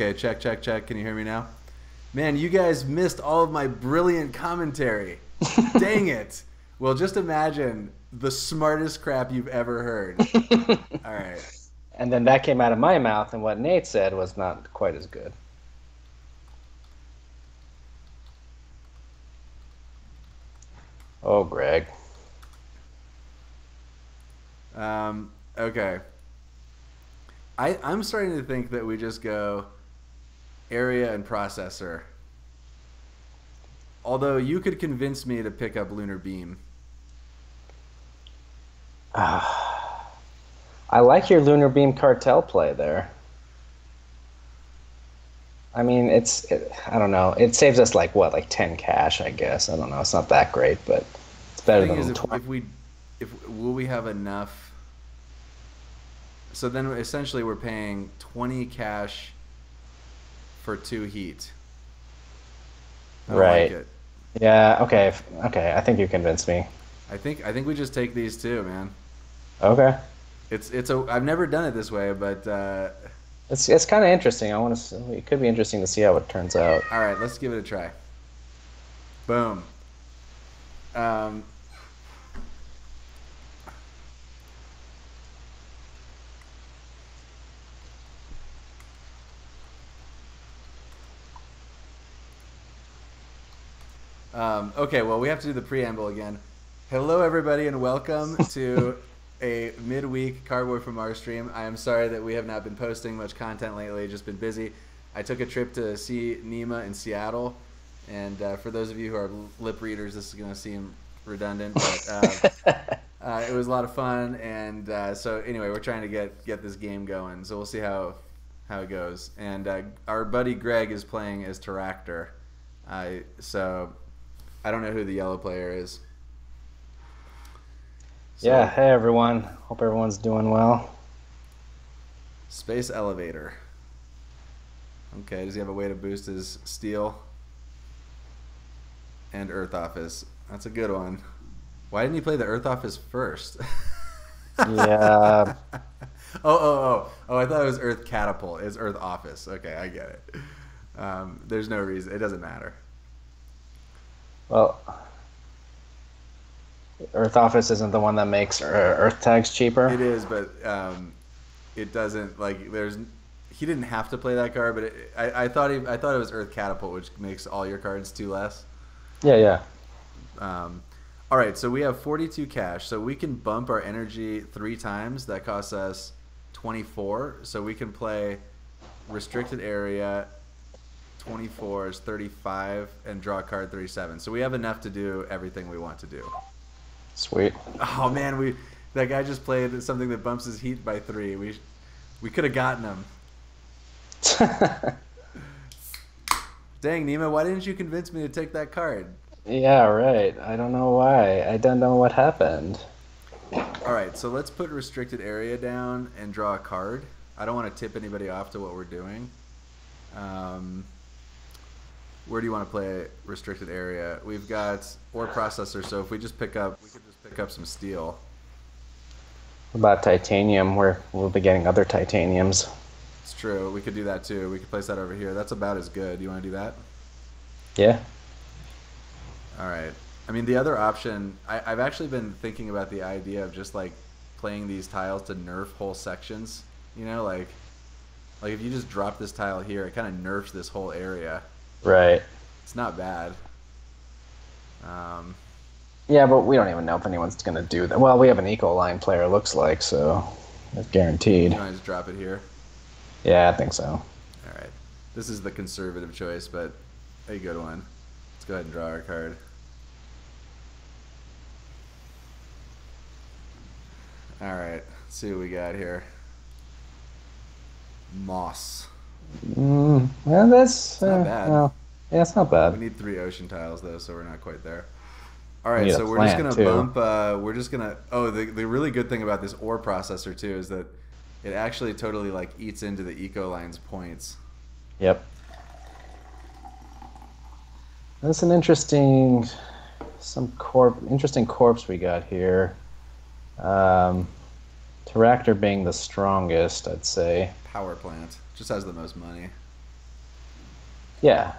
Okay, check, check, check. Can you hear me now? Man, you guys missed all of my brilliant commentary. Dang it. Well, just imagine the smartest crap you've ever heard. All right. And then that came out of my mouth, and what Nate said was not quite as good. Oh, Greg. Okay. I'm starting to think that we just go area and processor. Although you could convince me to pick up lunar beam. I like your lunar beam cartel play there. I mean, I don't know. It saves us like what, like 10 cash, I guess. I don't know. It's not that great, but it's better than 20. Will we have enough? So then essentially we're paying 20 cash for 2 heat. Right. Like it. Yeah, okay. Okay, I think you convinced me. I think we just take these two, man. Okay. I've never done it this way, but it's kind of interesting. It could be interesting to see how it turns out. All right, let's give it a try. Boom. Okay, well, we have to do the preamble again. Hello, everybody, and welcome to a midweek Cardboard from Mars stream. I am sorry that we have not been posting much content lately, just been busy. I took a trip to see Nima in Seattle, and for those of you who are lip readers, this is going to seem redundant, but it was a lot of fun, and so anyway, we're trying to get this game going, so we'll see how it goes. And our buddy Greg is playing as Terractor, so... I don't know who the yellow player is. So, yeah, hey everyone. Hope everyone's doing well. Space elevator. Okay, does he have a way to boost his steel? And Earth Office. That's a good one. Why didn't he play the Earth Office first? Yeah. Oh, I thought it was Earth Catapult. It's Earth Office. Okay, I get it. There's no reason. It doesn't matter. Well, Earth Office isn't the one that makes Earth tags cheaper. It is, but it doesn't like. He didn't have to play that card, but I thought it was Earth Catapult, which makes all your cards 2 less. Yeah. All right, so we have 42 cash, so we can bump our energy 3 times. That costs us 24, so we can play restricted area. 24 is 35, and draw card 37. So we have enough to do everything we want to do. Sweet. Oh man, that guy just played something that bumps his heat by 3. We could have gotten him. Dang, Nima, why didn't you convince me to take that card? Yeah, right. I don't know why. I don't know what happened. All right, so let's put restricted area down and draw a card. I don't want to tip anybody off to what we're doing. Where do you want to play restricted area? We've got ore processor, so if we could just pick up some steel. What about titanium? We'll be getting other titaniums. It's true. We could do that too. We could place that over here. That's about as good. You want to do that? Yeah. All right. I mean, the other option. I've actually been thinking about the idea of just like playing these tiles to nerf whole sections. You know, like if you just drop this tile here, it kind of nerfs this whole area. Right. It's not bad. Yeah, but we don't even know if anyone's going to do that. Well, we have an eco line player, it looks like, so that's guaranteed. Can I just drop it here? Yeah, I think so. All right. This is the conservative choice, but a good one. Let's go ahead and draw our card. All right. Let's see what we got here. Moss. Well, that's not bad. Well, yeah, it's not bad. We need 3 ocean tiles though, so we're not quite there. All right, so we're just gonna bump. We're just gonna. Oh, the really good thing about this ore processor too is that it actually totally like eats into the eco line's points. Yep. That's an interesting, interesting corpse we got here. Terractor being the strongest, I'd say. Power plant. Just has the most money. Yeah.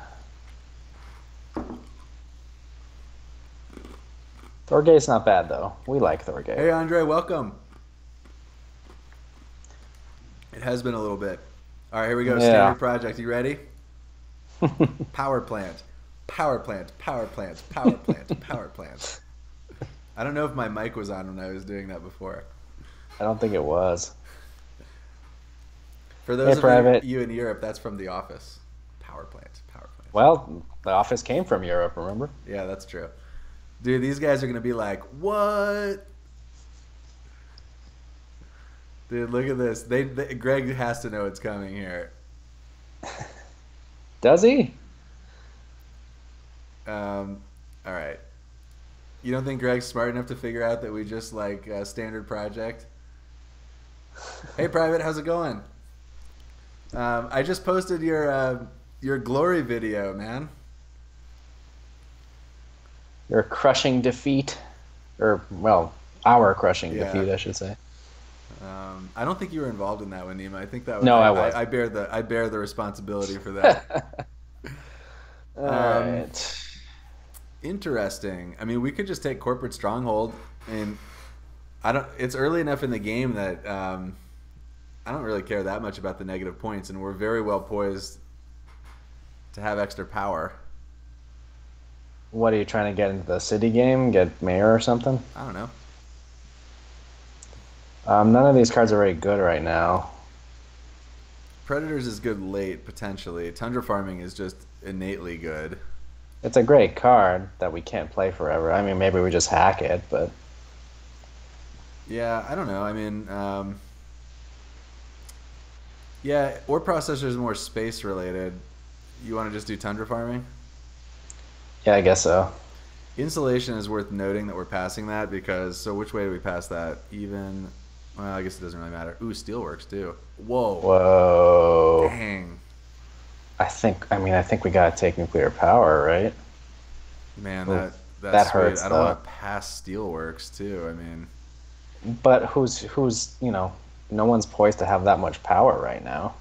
Thorgay's not bad, though. We like Thorgay. Hey, Andre, welcome. It has been a little bit. All right, here we go. Yeah. Standard project. You ready? Power plant. Power plant. Power plant. Power plant. Power plant. I don't know if my mic was on when I was doing that before. I don't think it was. For those of you in Europe, that's from The Office. Power plant. Power plant. Well, The Office came from Europe, remember? Yeah, that's true. Dude, these guys are going to be like, what? Dude, look at this. They Greg has to know it's coming here. Does he? All right. You don't think Greg's smart enough to figure out that we just, like, standard project? Hey, Private, how's it going? I just posted your glory video, man. Your crushing defeat, or, well, our crushing defeat, I should say. I don't think you were involved in that one, Nima. I think that was, no, I was. I bear the responsibility for that. All right. Interesting. I mean, we could just take Corporate Stronghold, and I don't. It's early enough in the game that I don't really care that much about the negative points, and we're very well poised to have extra power. What are you trying to get into the city game? Get mayor or something? I don't know. None of these cards are very good right now. Predators is good late, potentially. Tundra Farming is just innately good. It's a great card that we can't play forever. I mean, maybe we just hack it, but... Yeah, I don't know. I mean, yeah, ore processor is more space-related. You want to just do Tundra Farming? Yeah, I guess so. Insulation is worth noting that we're passing that because... So which way do we pass that? Even... Well, I guess it doesn't really matter. Ooh, Steelworks, too. Whoa. Whoa. Dang. I think we gotta take nuclear power, right? Man, that hurts. I don't want to pass Steelworks too. I mean, but who's you know, no one's poised to have that much power right now.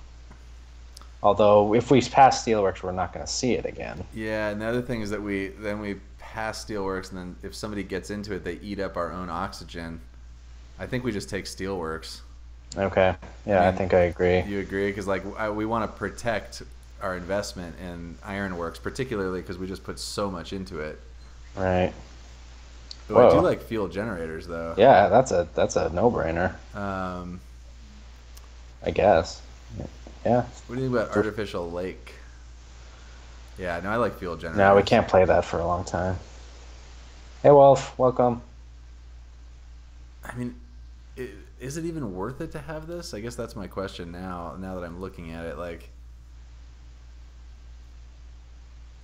Although if we pass Steelworks, we're not going to see it again. Yeah, and the other thing is that we pass Steelworks, and then if somebody gets into it, they eat up our own oxygen. I think we just take Steelworks. Okay. Yeah, I think I agree. You agree? Because like we want to protect our investment in Ironworks, particularly because we just put so much into it. Right. But I do like fuel generators, though. Yeah, that's a no-brainer. I guess. Yeah. What do you think about artificial lake? Yeah, no, I like fuel generators. No, we can't play that for a long time. Hey, Wolf, welcome. I mean, is it even worth it to have this? I guess that's my question now that I'm looking at it, like...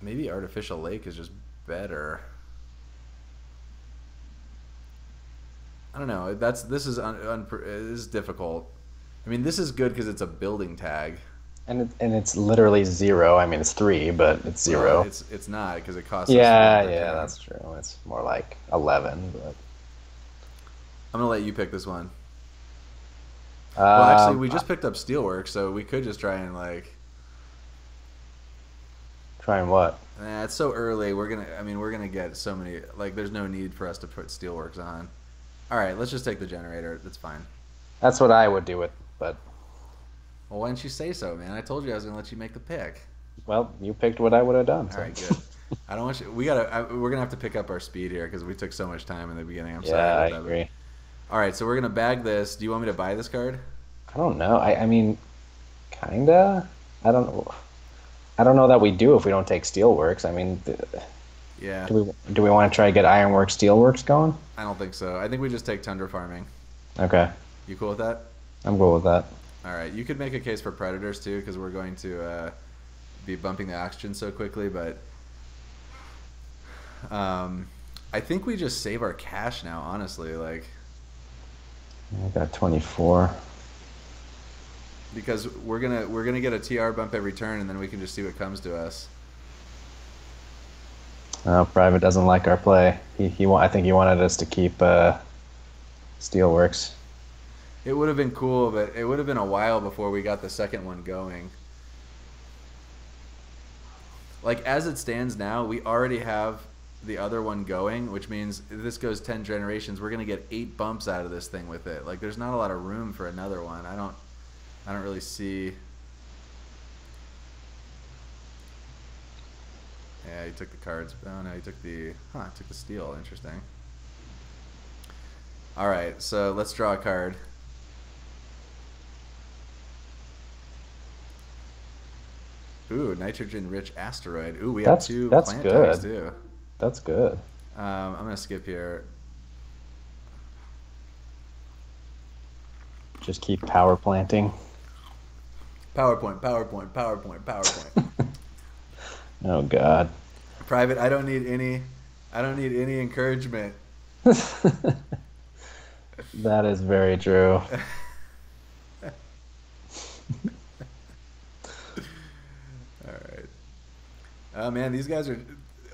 Maybe artificial lake is just better. I don't know. This is difficult. I mean, this is good because it's a building tag, and it's literally zero. I mean, it's 3, but it's 0. Yeah, it's not because it costs. Yeah, that's true. It's more like 11. But I'm gonna let you pick this one. Well, actually, we just picked up Steelworks, so we could just try and like. Trying what? It's so early. We're gonna get so many. Like, there's no need for us to put Steelworks on. All right, let's just take the generator. That's fine. That's what I would do with, but. Well, why didn't you say so, man? I told you I was gonna let you make the pick. Well, you picked what I would have done. So. All right, good. I don't want you. We're gonna have to pick up our speed here because we took so much time in the beginning. I'm sorry. Yeah, I agree. All right, so we're gonna bag this. Do you want me to buy this card? I don't know. I mean, kinda. I don't know. I don't know that we do if we don't take Steelworks. I mean, yeah. Do we want to try to get Ironworks, Steelworks going? I don't think so. I think we just take Tundra Farming. Okay. You cool with that? I'm cool with that. All right. You could make a case for Predators, too, because we're going to be bumping the oxygen so quickly. But I think we just save our cash now, honestly. Like, I got 24. Because we're gonna get a TR bump every turn, and then we can just see what comes to us. Oh, Private doesn't like our play. I think he wanted us to keep Steelworks. It would have been cool, but it would have been a while before we got the second one going. Like, as it stands now, we already have the other one going, which means if this goes 10 generations, we're going to get 8 bumps out of this thing with it. Like, there's not a lot of room for another one. I don't really see. Yeah, he took the cards. Oh no, he took the, huh, took the steel. Interesting. All right, so let's draw a card. Ooh, nitrogen rich asteroid. Ooh, we have two plant types too. That's good. I'm gonna skip here. Just keep power planting. PowerPoint, PowerPoint, PowerPoint, PowerPoint. Oh God. Private, I don't need any encouragement. That is very true. Oh man, these guys are,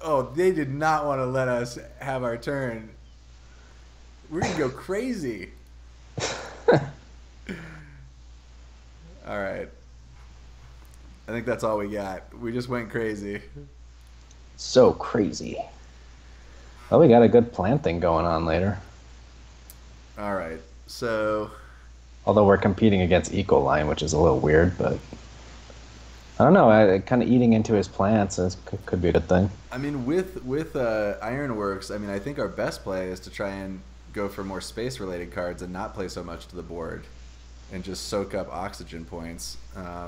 oh, they did not want to let us have our turn. We're going to go crazy. All right. I think that's all we got. We just went crazy. So crazy. Well, we got a good plant thing going on later. All right. So. Although we're competing against Eco Line, which is a little weird, but. I don't know. Kind of eating into his plants could be a good thing. I mean, with Ironworks, I mean, I think our best play is to try and go for more space-related cards and not play so much to the board, and just soak up oxygen points. I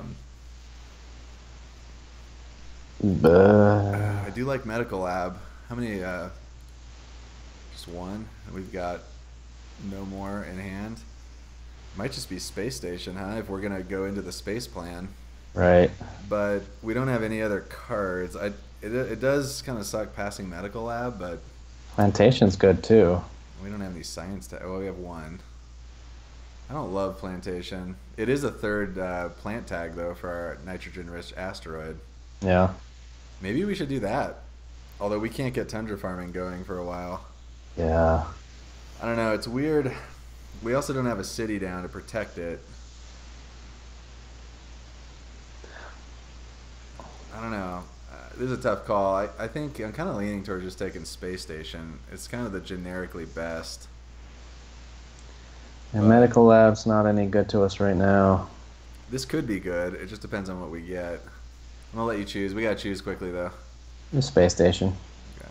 do like medical lab. How many? Just one. We've got no more in hand. Might just be space station, huh? If we're gonna go into the space plan. Right. But we don't have any other cards. It does kind of suck passing medical lab, but... Plantation's good, too. We don't have any science... well, we have one. I don't love plantation. It is a third plant tag, though, for our nitrogen-rich asteroid. Yeah. Maybe we should do that. Although we can't get tundra farming going for a while. Yeah. I don't know. It's weird. We also don't have a city down to protect it. I don't know. This is a tough call. I think I'm kind of leaning towards just taking Space Station. It's kind of the generically best. And but medical lab's not any good to us right now. This could be good. It just depends on what we get. I'm going to let you choose. We got to choose quickly, though. Space Station. Okay.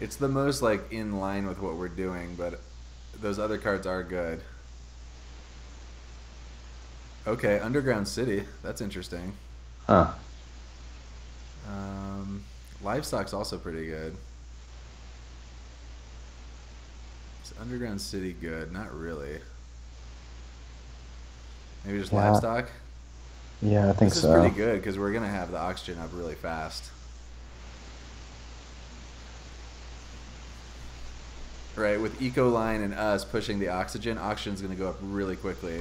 It's the most, like, in line with what we're doing, but those other cards are good. Okay, Underground City. That's interesting. Huh. Livestock's also pretty good. Is Underground City good? Not really. Maybe just livestock? Yeah, I think so. This is pretty good because we're going to have the oxygen up really fast. Right, with Eco Line and us pushing the oxygen, oxygen's going to go up really quickly.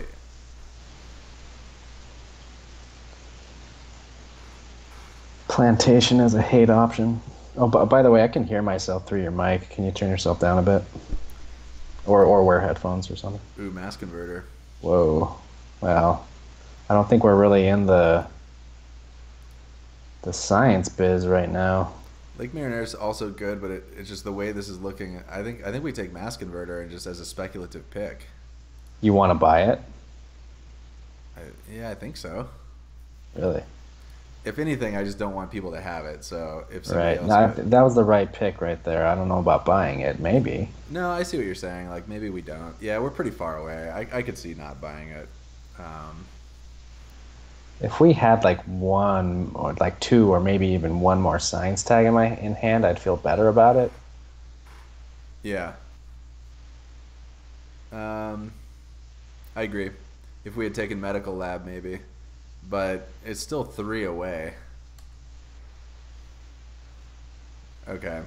Plantation as a hate option. Oh, by the way, I can hear myself through your mic. Can you turn yourself down a bit? Or wear headphones or something. Ooh, mass converter. Whoa. Wow. I don't think we're really in the science biz right now. Lake Mariner's also good, but it's just the way this is looking. I think we take mass converter and just as a speculative pick. You want to buy it? Yeah, I think so. Really? If anything, I just don't want people to have it. So if somebody else that was the right pick right there. I don't know about buying it. Maybe. No, I see what you're saying. Like maybe we don't. Yeah, we're pretty far away. I could see not buying it. If we had like one or like two or maybe even one more science tag in hand, I'd feel better about it. Yeah. I agree. If we had taken medical lab, maybe. But it's still 3 away. Okay.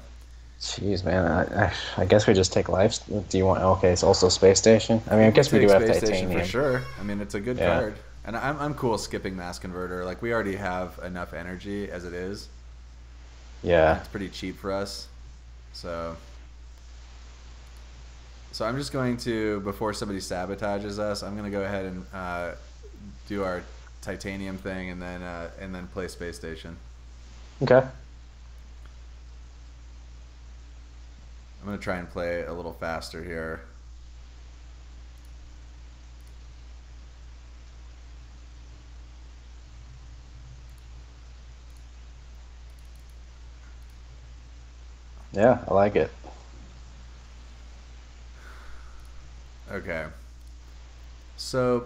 Jeez, man. I guess we just take lives. Do you want? Okay, it's also space station. I mean, I guess we do have titanium for sure. I mean, it's a good card, and I'm cool skipping mass converter. Like we already have enough energy as it is. Yeah. It's pretty cheap for us, so. So I'm just going to, before somebody sabotages us, I'm going to go ahead and do our titanium thing and then play space station. Okay. I'm going to try and play a little faster here. Yeah, I like it. Okay. So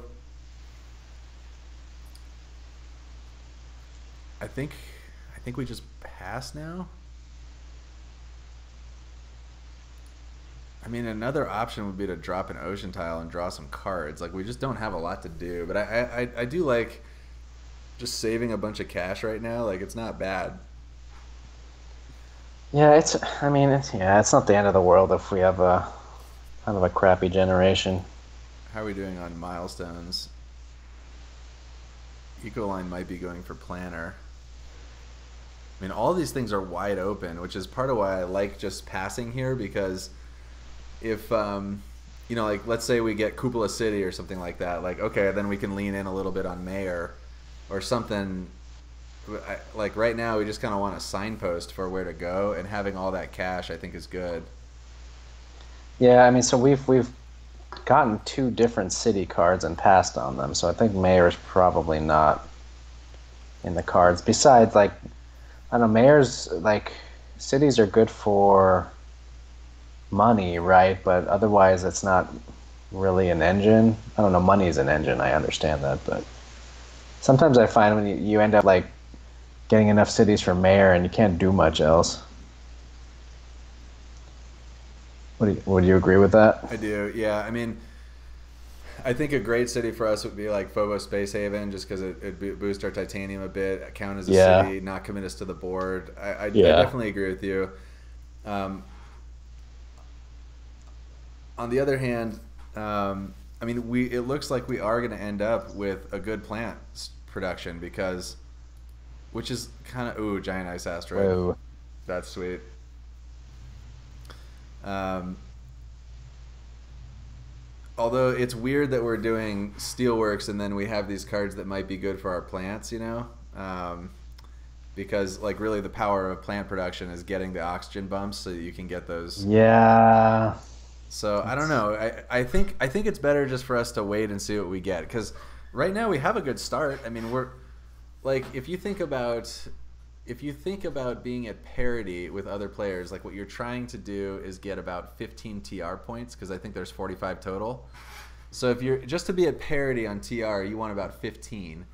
I think we just passed now. I mean, another option would be to drop an ocean tile and draw some cards. Like, we just don't have a lot to do, but I do like just saving a bunch of cash right now. Like, it's not bad. Yeah, it's not the end of the world if we have a kind of a crappy generation. How are we doing on milestones? Eco line might be going for planner. I mean, all these things are wide open, which is part of why I like just passing here, because if you know, like, let's say we get Cupola City or something like that, like, okay, then we can lean in a little bit on mayor or something. Like right now, we just kind of want a signpost for where to go, and having all that cash, I think, is good. Yeah, I mean, so we've gotten two different city cards and passed on them, so I think mayor is probably not in the cards. Besides, like, I don't know, mayors, like, cities are good for money, right? But otherwise, it's not really an engine. I don't know, money is an engine. I understand that, but sometimes I find when you end up like getting enough cities for mayor and you can't do much else. Would you agree with that? I do, yeah. I mean, I think a great city for us would be like Phobos Space Haven, just because it'd boost our titanium a bit, count as a city, not commit us to the board. I definitely agree with you. On the other hand, I mean, it looks like we are going to end up with a good plant production, because... which is kind of, ooh, giant ice asteroid. Whoa. That's sweet. Although it's weird that we're doing Steelworks and then we have these cards that might be good for our plants, you know? Because, like, really the power of plant production is getting the oxygen bumps so that you can get those. Yeah. So, I don't know. I think it's better just for us to wait and see what we get. Because right now we have a good start. I mean, we're... like, if you think about being at parity with other players, like, what you're trying to do is get about 15 TR points, because I think there's 45 total. So if you're just to be at parity on TR, you want about 15,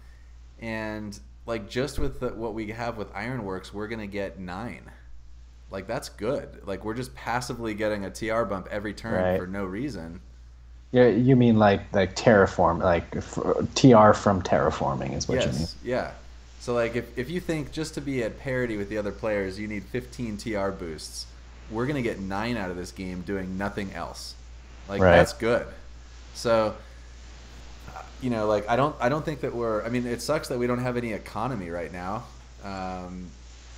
and like just with what we have with Ironworks, we're gonna get 9. Like, that's good. Like, we're just passively getting a TR bump every turn, right, for no reason. Yeah, you mean like terraform, like TR from terraforming is what you mean. Yeah. So, like, if you think just to be at parity with the other players, you need 15 TR boosts, we're going to get 9 out of this game doing nothing else. Like, right, that's good. So, you know, like, I don't think that we're... I mean, it sucks that we don't have any economy right now,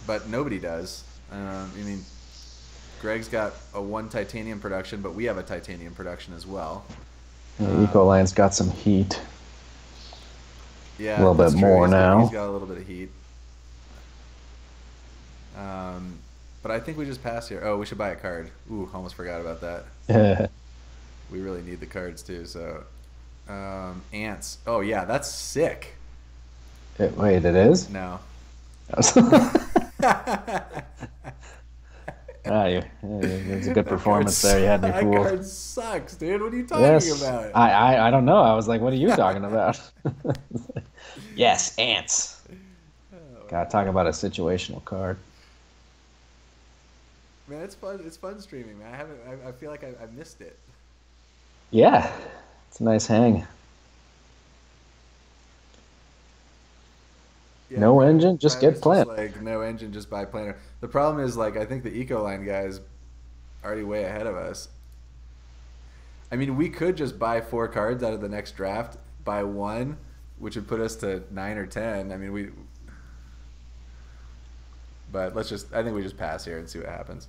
but nobody does. I mean... Greg's got a 1 titanium production, but we have a titanium production as well. Eco line's got some heat. Yeah, a little bit more now. He's got a little bit of heat. But I think we just passed here. Oh, we should buy a card. Ooh, almost forgot about that. We really need the cards too. So, ants. Oh yeah, that's sick. Wait, it is? No. It's a good performance there. You had me fooled. That card sucks, dude. What are you talking about? I don't know. I was like, what are you talking about? Yes, ants. Oh, gotta talk about a situational card. Man, it's fun. It's fun streaming, man. I feel like I missed it. Yeah, it's a nice hang. Yeah, no engine, just get plant. Like, no engine, just buy planner. The problem is, like, I think the eco line guy is already way ahead of us. I mean, we could just buy 4 cards out of the next draft, buy 1, which would put us to 9 or 10. I mean, but let's just... I think we just pass here and see what happens.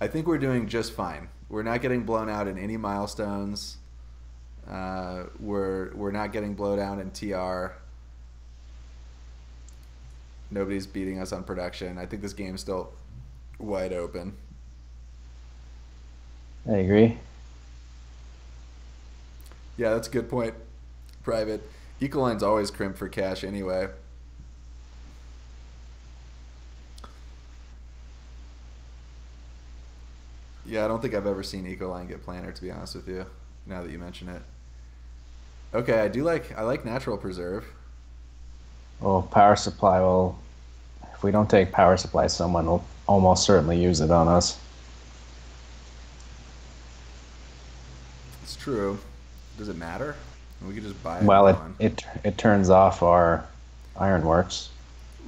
I think we're doing just fine. We're not getting blown out in any milestones. We're not getting blowdown in TR. Nobody's beating us on production. I think this game's still wide open. I agree. Yeah, that's a good point, Private. Eco line's always crimp for cash anyway. Yeah, I don't think I've ever seen eco line get planner, to be honest with you, now that you mention it. Okay, I like Natural Preserve. Well, power supply will... If we don't take power supply, someone will almost certainly use it on us. It's true. Does it matter? We could just buy it. Well, it turns off our ironworks.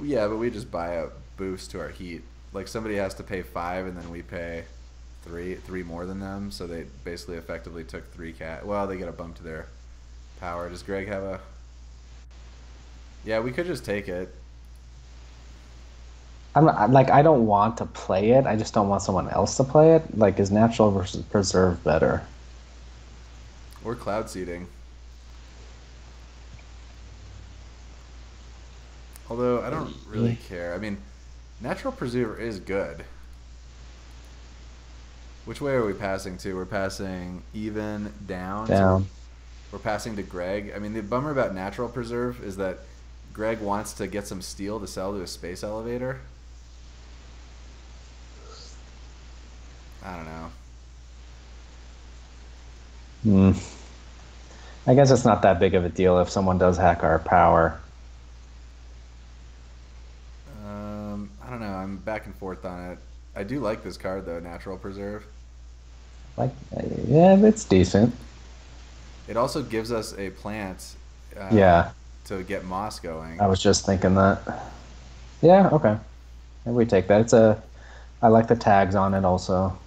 Yeah, but we just buy a boost to our heat. Like, somebody has to pay 5, and then we pay three more than them, so they basically effectively took 3 cat. Well, they get a bump to their power. Does Greg have a... Yeah, we could just take it. I'm not, like, I don't want to play it. I just don't want someone else to play it. Like, is Natural versus Preserve better? Or cloud seeding. Although I don't really care. I mean, Natural Preserve is good. Which way are we passing to? We're passing even, down. Down. So we're passing to Greg. I mean, the bummer about Natural Preserve is that Greg wants to get some steel to sell to a space elevator. I don't know. I guess it's not that big of a deal if someone does hack our power. I don't know. I'm back and forth on it. I do like this card, though, Natural Preserve. Like, yeah, that's decent. It also gives us a plant to get moss going. I was just thinking that. Yeah, okay. Maybe we take that. It's a... I like the tags on it also.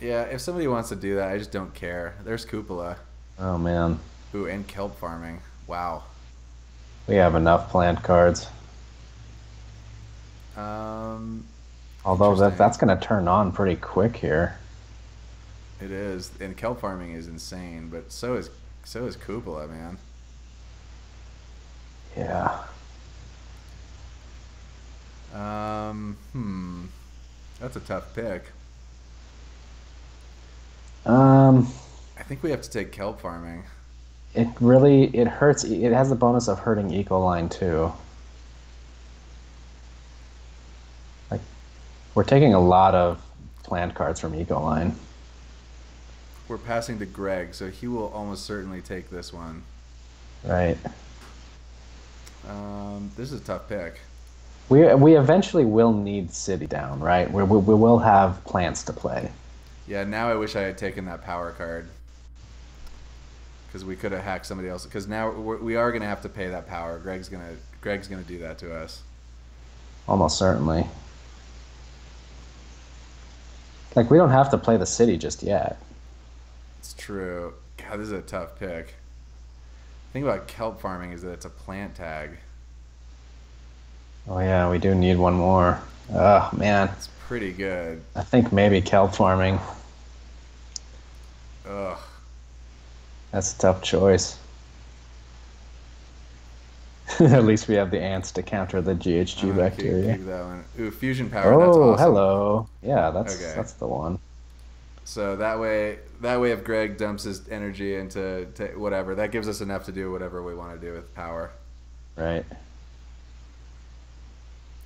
Yeah, if somebody wants to do that, I just don't care. There's cupola. Oh, man. Ooh, and kelp farming. Wow. We have enough plant cards. Although that's going to turn on pretty quick here. It is, and kelp farming is insane, but so is cupola, man. Yeah. That's a tough pick. I think we have to take kelp farming. It hurts. It has the bonus of hurting eco line too. We're taking a lot of plant cards from eco line. We're passing to Greg, so he will almost certainly take this one. Right. This is a tough pick. We eventually will need city down, right? We will have plants to play. Yeah, now I wish I had taken that power card. Because we could have hacked somebody else. Because now we are going to have to pay that power. Greg's going to do that to us. Almost certainly. Like, we don't have to play the city just yet. It's true. God, this is a tough pick. The thing about kelp farming is that it's a plant tag. Oh, yeah, we do need one more. Oh, man. It's pretty good. I think maybe kelp farming. Ugh. That's a tough choice. At least we have the ants to counter the GHG bacteria. Keep that one. Ooh, Fusion Power. Oh, that's awesome. Hello. Yeah, that's the one. So that way, if Greg dumps his energy into whatever, that gives us enough to do whatever we want to do with power. Right.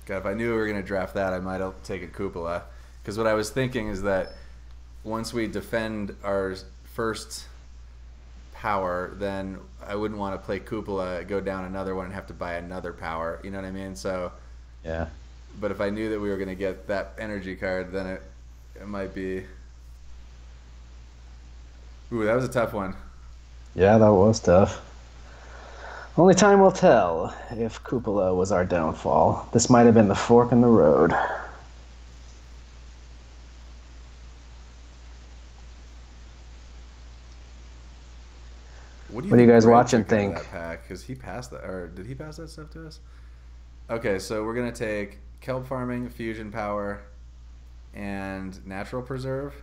God, if I knew we were going to draft that, I might have taken cupola. Because what I was thinking is that once we defend our first power, then I wouldn't want to play cupola, go down another one, and have to buy another power. You know what I mean? So, yeah. But if I knew that we were going to get that energy card, then it might be... Ooh, that was a tough one. Yeah, that was tough. Only time will tell if cupola was our downfall. This might have been the fork in the road. What are you guys watching? Think because he passed that, or did he pass that stuff to us? Okay, so we're gonna take kelp farming, fusion power, and natural preserve.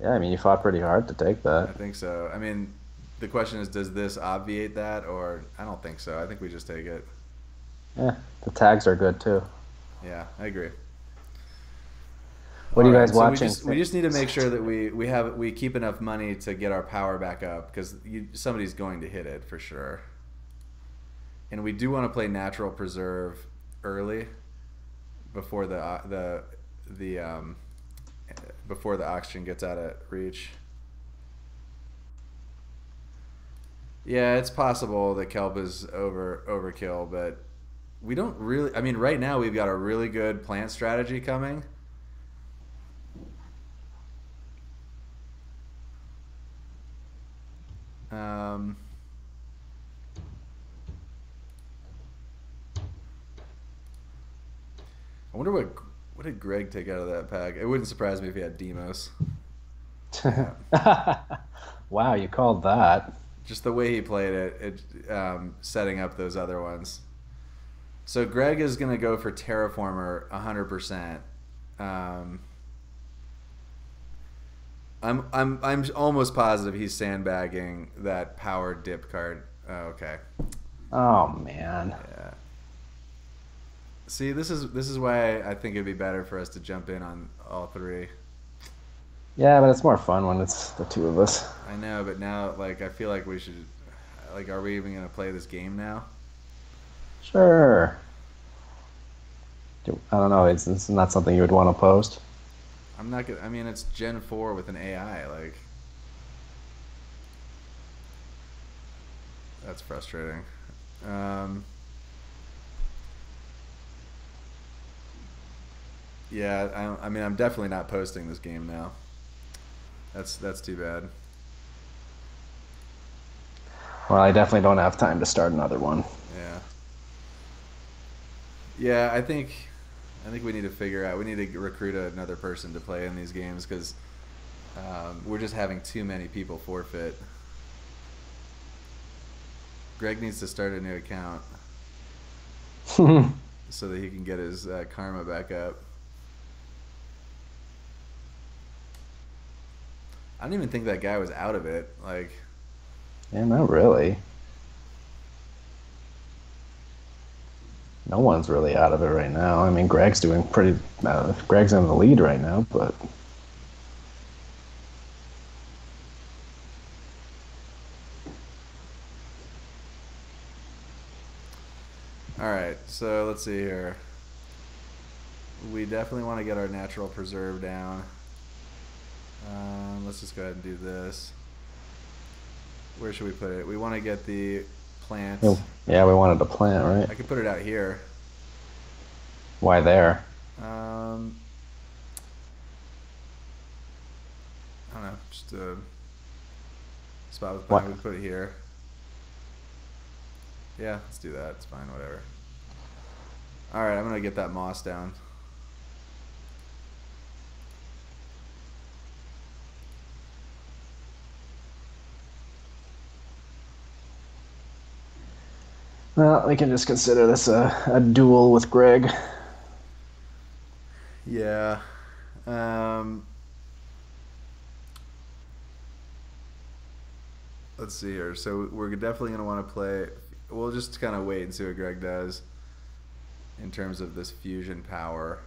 Yeah, I mean you fought pretty hard to take that. I think so. I mean, the question is, does this obviate that, or I don't think so. I think we just take it. Yeah, the tags are good too. Yeah, I agree. What are you guys watching? We just need to make sure that we keep enough money to get our power back up, because somebody's going to hit it for sure. And we do want to play Natural Preserve early, before the oxygen gets out of reach. Yeah, it's possible that kelp is overkill, but we don't really. I mean, right now we've got a really good plant strategy coming. I wonder what did Greg take out of that pack? It wouldn't surprise me if he had Demos. Yeah. Wow, you called that. Just the way he played it, setting up those other ones. So Greg is going to go for Terraformer 100%. I'm almost positive he's sandbagging that power dip card. Oh, okay. Oh man. Yeah. See, this is why I think it'd be better for us to jump in on all three. Yeah, but it's more fun when it's the two of us. I know, but now, like, I feel like we should, like, are we even gonna play this game now? Sure. I don't know. It's not something you would want to post. I'm not gonna. I mean, it's Gen 4 with an AI. Like, that's frustrating. Yeah, I mean, I'm definitely not posting this game now. That's too bad. Well, I definitely don't have time to start another one. Yeah. Yeah, I think we need to figure out. We need to recruit another person to play in these games, because we're just having too many people forfeit. Greg needs to start a new account so that he can get his karma back up. I don't even think that guy was out of it. Like, yeah, not really. No one's really out of it right now. I mean, Greg's doing pretty. Greg's in the lead right now, but all right. So let's see here. We definitely want to get our Natural Preserve down. Let's just go ahead and do this. Where should we put it? We want to get the plant. Yeah, we wanted a plant, right? I could put it out here. Why there? I don't know. Just a spot with plant. We could put it here. Yeah, let's do that. It's fine, whatever. All right, I'm going to get that moss down. Well, we can just consider this a duel with Greg. Yeah. Let's see here. So we're definitely going to want to play. We'll just kind of wait and see what Greg does in terms of this fusion power.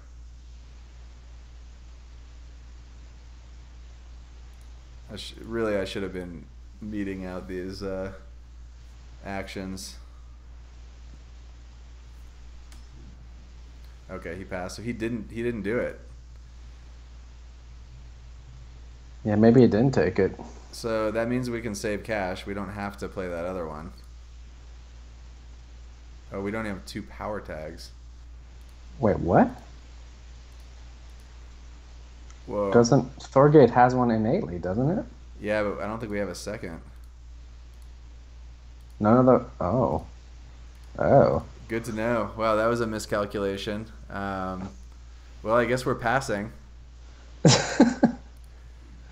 Really, I should have been meeting out these actions. Okay, he passed. So he didn't do it. Yeah, maybe he didn't take it. So that means we can save cash. We don't have to play that other one. Oh, we don't have two power tags. Wait, what? Whoa. Doesn't Thorgate has one innately, doesn't it? Yeah, but I don't think we have a second. None of the Oh. Good to know. Wow, that was a miscalculation. Well, I guess we're passing.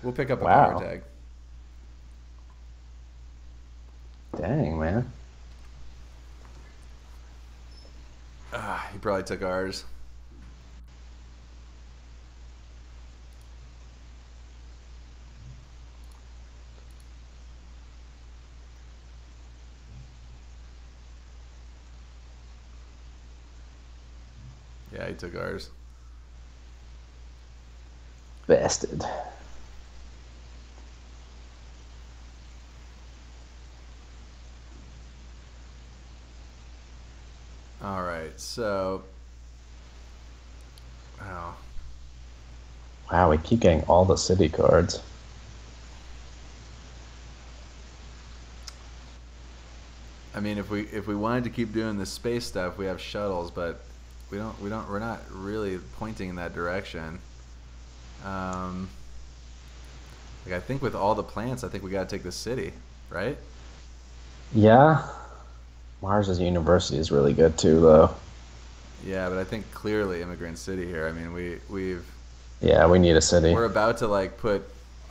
We'll pick up a power tag. Dang, man. He probably took ours. Yeah, he took ours. Bastard. All right, so. Wow. Wow, we keep getting all the city cards. I mean, if we wanted to keep doing this space stuff, we have shuttles, but we're not really pointing in that direction. Like I think with all the plants, I think we got to take the city, right? Yeah. Mars's university is really good too, though. Yeah, but I think clearly Immigrant City here. I mean, we've. Yeah, we need a city. We're about to like put.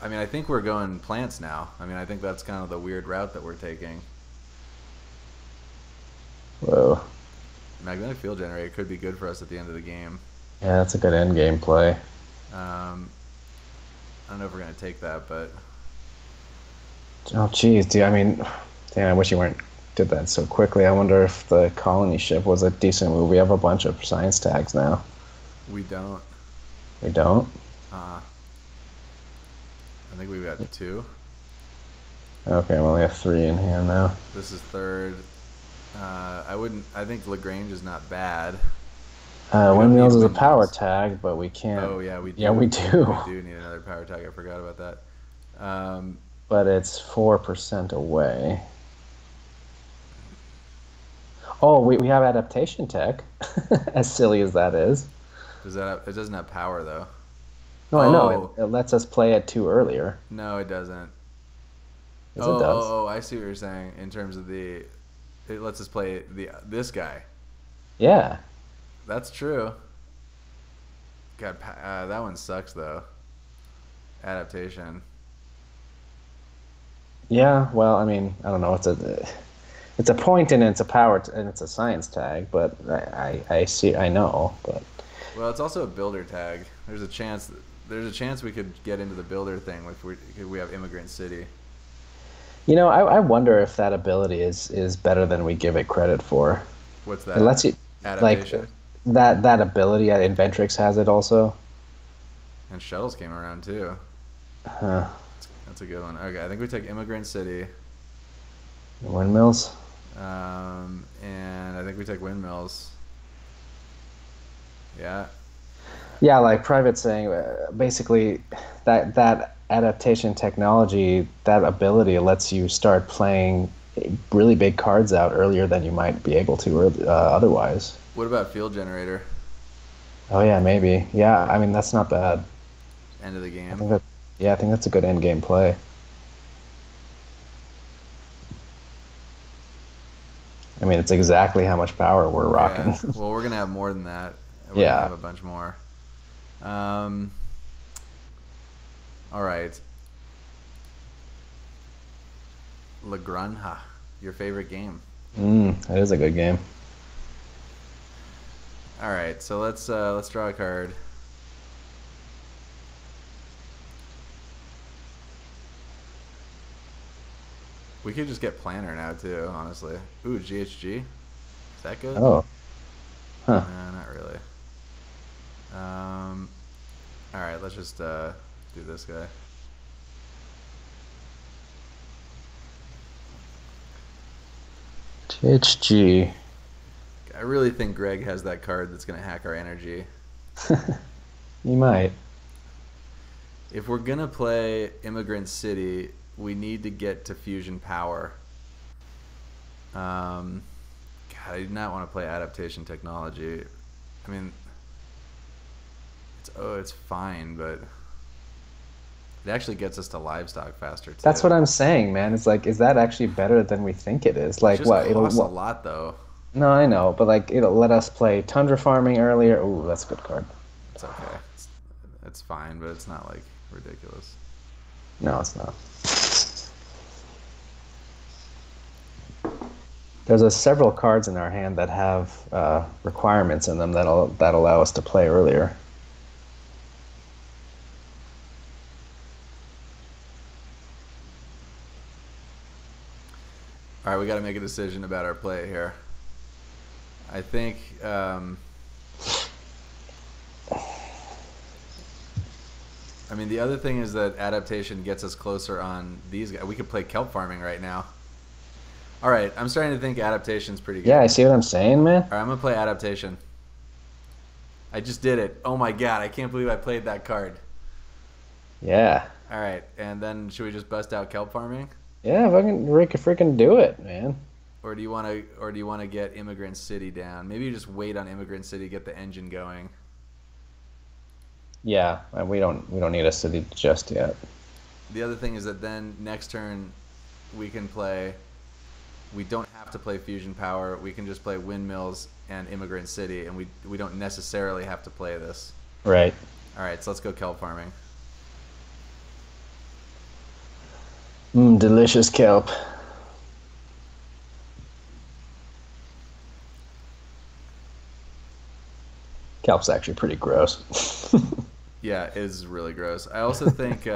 I mean, I think we're going plants now. I mean, I think that's kind of the weird route that we're taking. Whoa. Magnetic field generator could be good for us at the end of the game. Yeah, that's a good end game play. I don't know if we're gonna take that, but. Oh, geez, dude. I mean, damn. I wish you weren't. Did that so quickly. I wonder if the colony ship was a decent move. We have a bunch of science tags now. We don't. We don't? I think we've got 2. Okay, we only have 3 in hand now. This is 3rd. I think Lagrange is not bad. Windmills is a power tag, but we can't. Oh yeah, we do. Yeah, we do. We do need another power tag. I forgot about that. But it's 4% away. Oh, we have adaptation tech, as silly as that is. Does that have, it doesn't have power, though. No, I know. It lets us play at 2 earlier. No, it doesn't. Yes, it does. Oh, I see what you're saying in terms of the... It lets us play this guy. Yeah. That's true. God, that one sucks, though. Adaptation. Yeah, well, I mean, I don't know. It's a point and it's a power and it's a science tag, but I see, I know, but well, it's also a builder tag. There's a chance we could get into the builder thing if we have Immigrant City. You know, I wonder if that ability is better than we give it credit for. What's that? It lets you adaptation? Like that ability. Inventrix has it also. And shuttles came around too. Huh. That's a good one. Okay, I think we take Immigrant City. Windmills. And I think we take windmills. Yeah. Yeah, like Private saying, basically, that adaptation technology, that ability lets you start playing really big cards out earlier than you might be able to otherwise. What about field generator? Oh yeah, maybe. Yeah, I mean that's not bad. End of the game. I think that's a good end game play. I mean, it's exactly how much power we're rocking. Yeah. Well, we're going to have more than that. We're going to have a bunch more. All right. La Granja, your favorite game. That is a good game. All right, so let's draw a card. We could just get planner now too, honestly. Ooh, GHG. Is that good? Oh. Huh. Nah, not really. All right, let's just do this guy. GHG. I really think Greg has that card that's gonna hack our energy. He might. If we're gonna play Immigrant City, we need to get to Fusion Power. God, I do not want to play Adaptation Technology. I mean, it's fine, but it actually gets us to livestock faster too. That's what I'm saying, man. It's like, is that actually better than we think it is? Like, what? It'll cost a lot, though. No, I know, but like, it'll let us play Tundra Farming earlier. Ooh, that's a good card. It's okay. It's fine, but it's not like ridiculous. No, it's not. There's several cards in our hand that have requirements in them that allow us to play earlier. All right, we got to make a decision about our play here. I think mean, the other thing is that adaptation gets us closer on these guys. We could play kelp farming right now. All right, I'm starting to think adaptation's pretty good. Yeah, I see what I'm saying, man. All right, I'm going to play adaptation. I just did it. Oh, my God. I can't believe I played that card. Yeah. All right, and then should we just bust out kelp farming? Yeah, we can freaking do it, man. Or do you want to get Immigrant City down? Maybe you just wait on Immigrant City, get the engine going. Yeah, we don't need a city just yet. The other thing is that then next turn we can play. We don't have to play Fusion Power. We can just play Windmills and Immigrant City, and we don't necessarily have to play this. Right. All right, so let's go kelp farming. Delicious kelp. Kelp's actually pretty gross. Yeah, it is really gross. I also think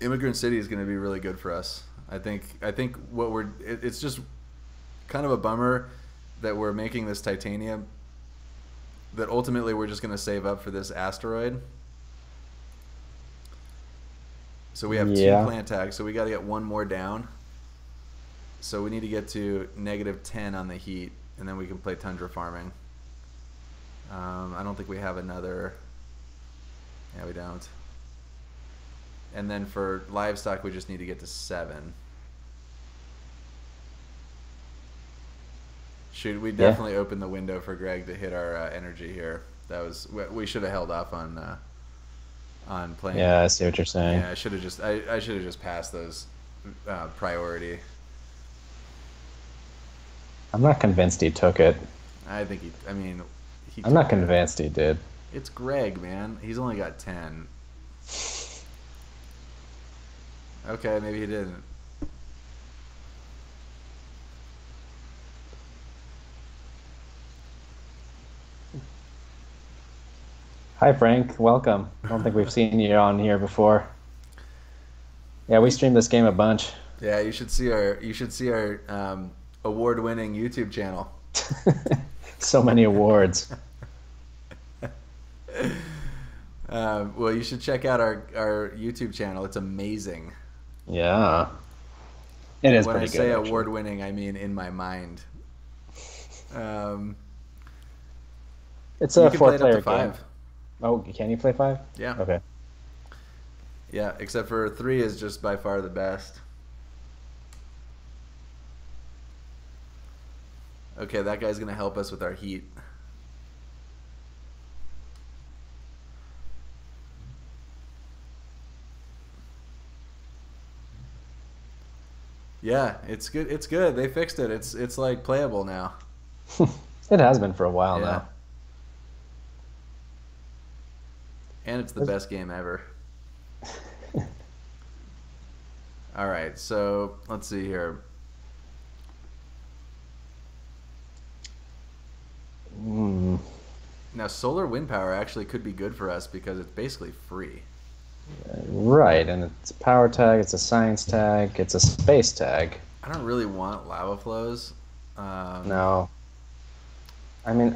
Immigrant City is going to be really good for us. I think what it's just kind of a bummer that we're making this titanium that ultimately we're just going to save up for this asteroid. So we have two plant tags, so we got to get one more down. So we need to get to -10 on the heat, and then we can play tundra farming. I don't think we have another. Yeah, we don't. And then for livestock, we just need to get to 7. Shoot, we definitely opened the window for Greg to hit our energy here. That was we should have held off on. On playing. Yeah, I see what you're saying. Yeah, I should have just passed those priority. I'm not convinced he took it. I think he. I mean, he. I'm not convinced he did. It's Greg, man. He's only got 10. Okay, maybe he didn't. Hi, Frank. Welcome. I don't think we've seen you on here before. Yeah, we stream this game a bunch. Yeah, you should see our award-winning YouTube channel. So many awards. Well, you should check out our YouTube channel. It's amazing. Yeah, it is. When I say award-winning, I mean in my mind. It's a 4-player game. Oh, can you play 5? Yeah. Okay. Yeah, except for 3 is just by far the best. Okay, that guy's going to help us with our heat. Yeah, it's good. It's good. They fixed it. It's like playable now. It has been for a while now. And it's the best game ever. All right, so let's see here. Now, solar wind power actually could be good for us because it's basically free. Right, and it's a power tag, it's a science tag, it's a space tag. I don't really want lava flows. No. I mean,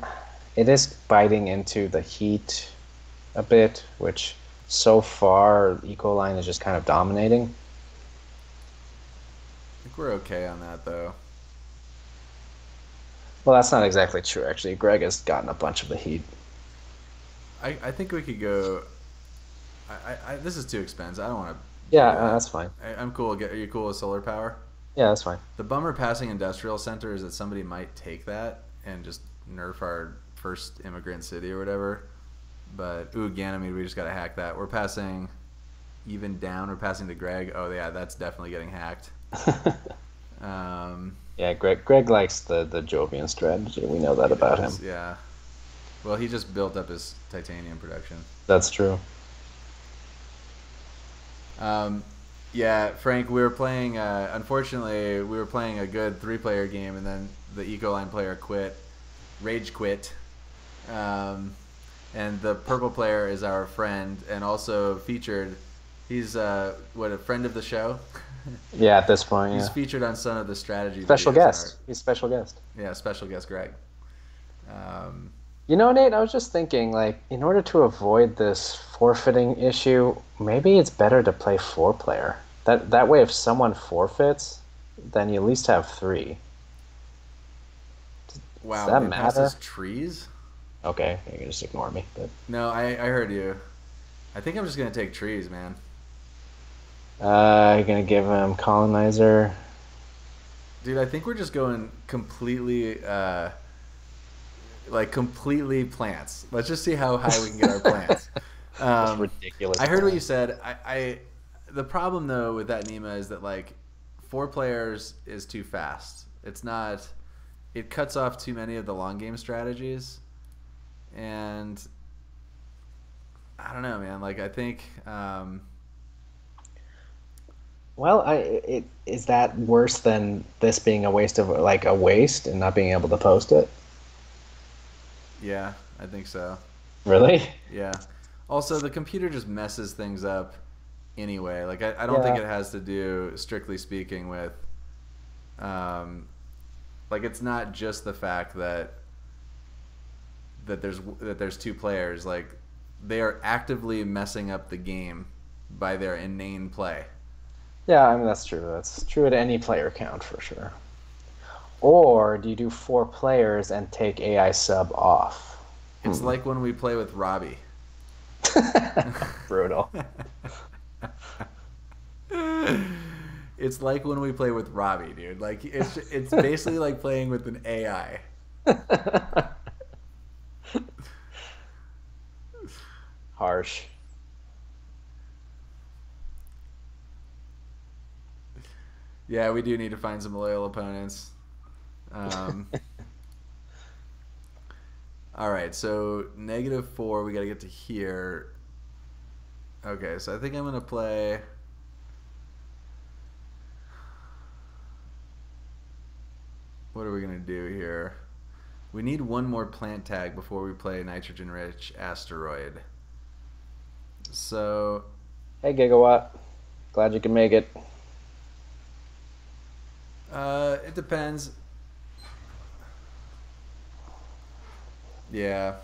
it is biting into the heat a bit, which so far eco line is just kind of dominating. I think we're okay on that though. Well, that's not exactly true actually. Greg has gotten a bunch of the heat. I think we could go. I this is too expensive. I don't want to. Yeah, that's fine. I'm cool. Are you cool with solar power? Yeah, that's fine. The bummer passing industrial center is that somebody might take that and just nerf our first immigrant city or whatever. But, ooh, Ganymede, we just got to hack that. We're passing even down. We're passing to Greg. Oh, yeah, that's definitely getting hacked. Yeah, Greg likes the Jovian strategy. We know that about him. Yeah. Well, he just built up his titanium production. That's true. Yeah, Frank, we were playing, unfortunately, we were playing a good 3-player game, and then the eco line player quit, rage quit. And the purple player is our friend and also featured. He's a friend of the show. Yeah, at this point, he's featured on some of the strategy. Special guest. He's special guest. Yeah, special guest Greg. You know, Nate, I was just thinking, like, in order to avoid this forfeiting issue, maybe it's better to play 4-player. That way, if someone forfeits, then you at least have 3. Wow, does that matter? Trees? Okay, you can just ignore me. But... No, I heard you. I think I'm just going to take trees, man. You're going to give him colonizer. Dude, I think we're just going completely, like, completely plants. Let's just see how high we can get our plants. That's ridiculous. I heard what you said. The problem, though, with that, Nima, is that, like, 4 players is too fast. It's not... It cuts off too many of the long game strategies. And... I don't know, man. Like, I think... Well, is that worse than this being a waste of... Like, a waste and not being able to post it? Yeah, I think so. Really? Yeah. Also, the computer just messes things up. Anyway, like I don't think it has to do, strictly speaking, with like it's not just the fact that there's 2 players. Like they are actively messing up the game by their inane play. Yeah, I mean that's true. That's true at any player count for sure. Or do you do 4 players and take AI sub off? It's like when we play with Robbie. Brutal. It's like when we play with Robbie, dude. Like it's basically like playing with an AI. Harsh. Yeah, we do need to find some loyal opponents. All right, so -4. We got to get to here. Okay, so I think I'm going to play... What are we going to do here? We need one more plant tag before we play nitrogen rich asteroid. So... Hey, Gigawatt. Glad you can make it. It depends. Yeah.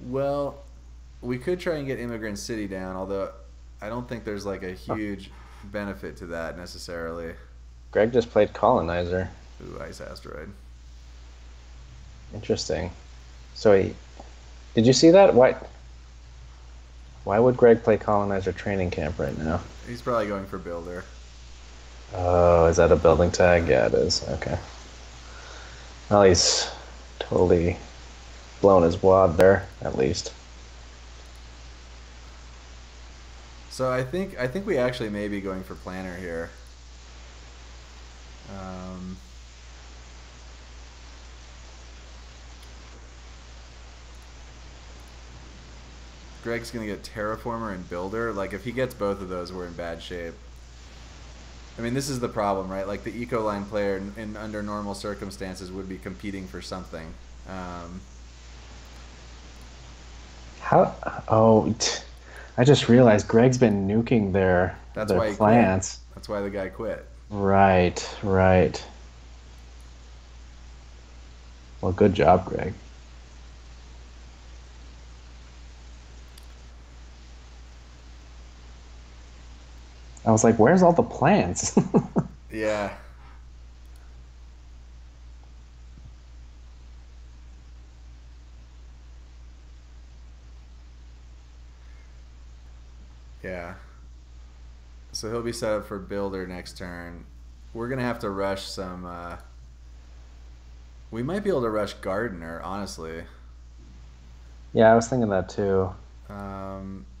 Well... We could try and get Immigrant City down, although I don't think there's like a huge benefit to that necessarily. Greg just played Colonizer. Ooh, ice asteroid. Interesting. So did you see that? Why would Greg play Colonizer training camp right now? He's probably going for builder. Oh, is that a building tag? Yeah, it is. Okay. Well, he's totally blown his wad there, at least. So I think we actually may be going for planner here. Greg's gonna get terraformer and builder. Like if he gets both of those, we're in bad shape. I mean, this is the problem, right? Like the eco line player, under normal circumstances, would be competing for something. I just realized Greg's been nuking their plants. That's why the guy quit. Right. Well, good job, Greg. I was like, where's all the plants? Yeah. Yeah. So he'll be set up for builder next turn. We're going to have to rush some... we might be able to rush gardener, honestly. Yeah, I was thinking that too.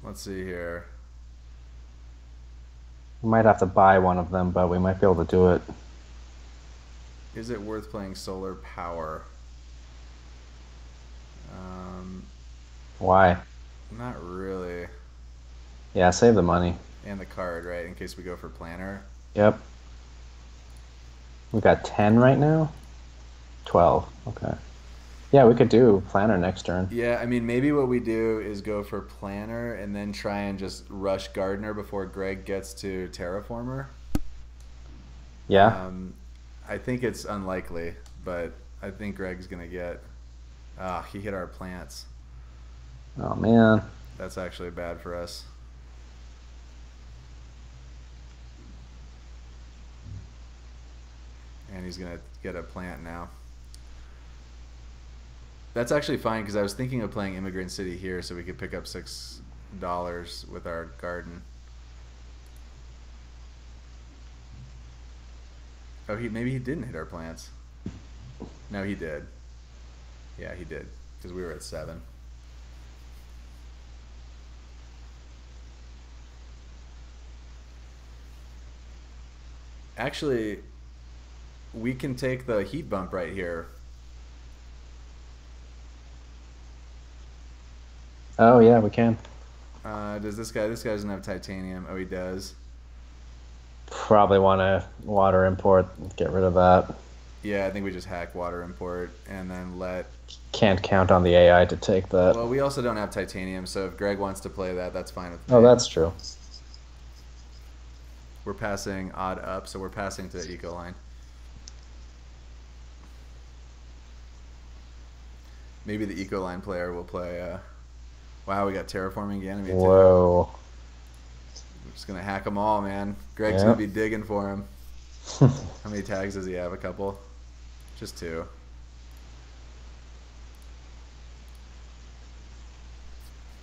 Let's see here. We might have to buy one of them, but we might be able to do it. Is it worth playing solar power? Why? Not really. Yeah, save the money. And the card, right, in case we go for planner. Yep. We've got 10 right now? 12, okay. Yeah, we could do planner next turn. Yeah, I mean, maybe what we do is go for planner and then try and just rush gardener before Greg gets to terraformer. Yeah. I think it's unlikely, but I think Greg's going to get... Ah, he hit our plants. Oh man. That's actually bad for us. And he's going to get a plant now. That's actually fine because I was thinking of playing Immigrant City here so we could pick up $6 with our garden. Oh, maybe he didn't hit our plants. No, he did. Yeah, he did because we were at 7. Actually, we can take the heat bump right here. Oh yeah, we can. Does this guy? This guy doesn't have titanium. Oh, he does. Probably want to water import. Get rid of that. Yeah, I think we just hack water import and then let. Can't count on the AI to take that. Well, we also don't have titanium, so if Greg wants to play that, that's fine with me. Oh, that's true. We're passing odd up, so we're passing to eco line. Maybe the eco line player will play. Wow, we got terraforming again. Whoa. I'm just going to hack them all, man. Greg's going to be digging for him. How many tags does he have? A couple? Just 2.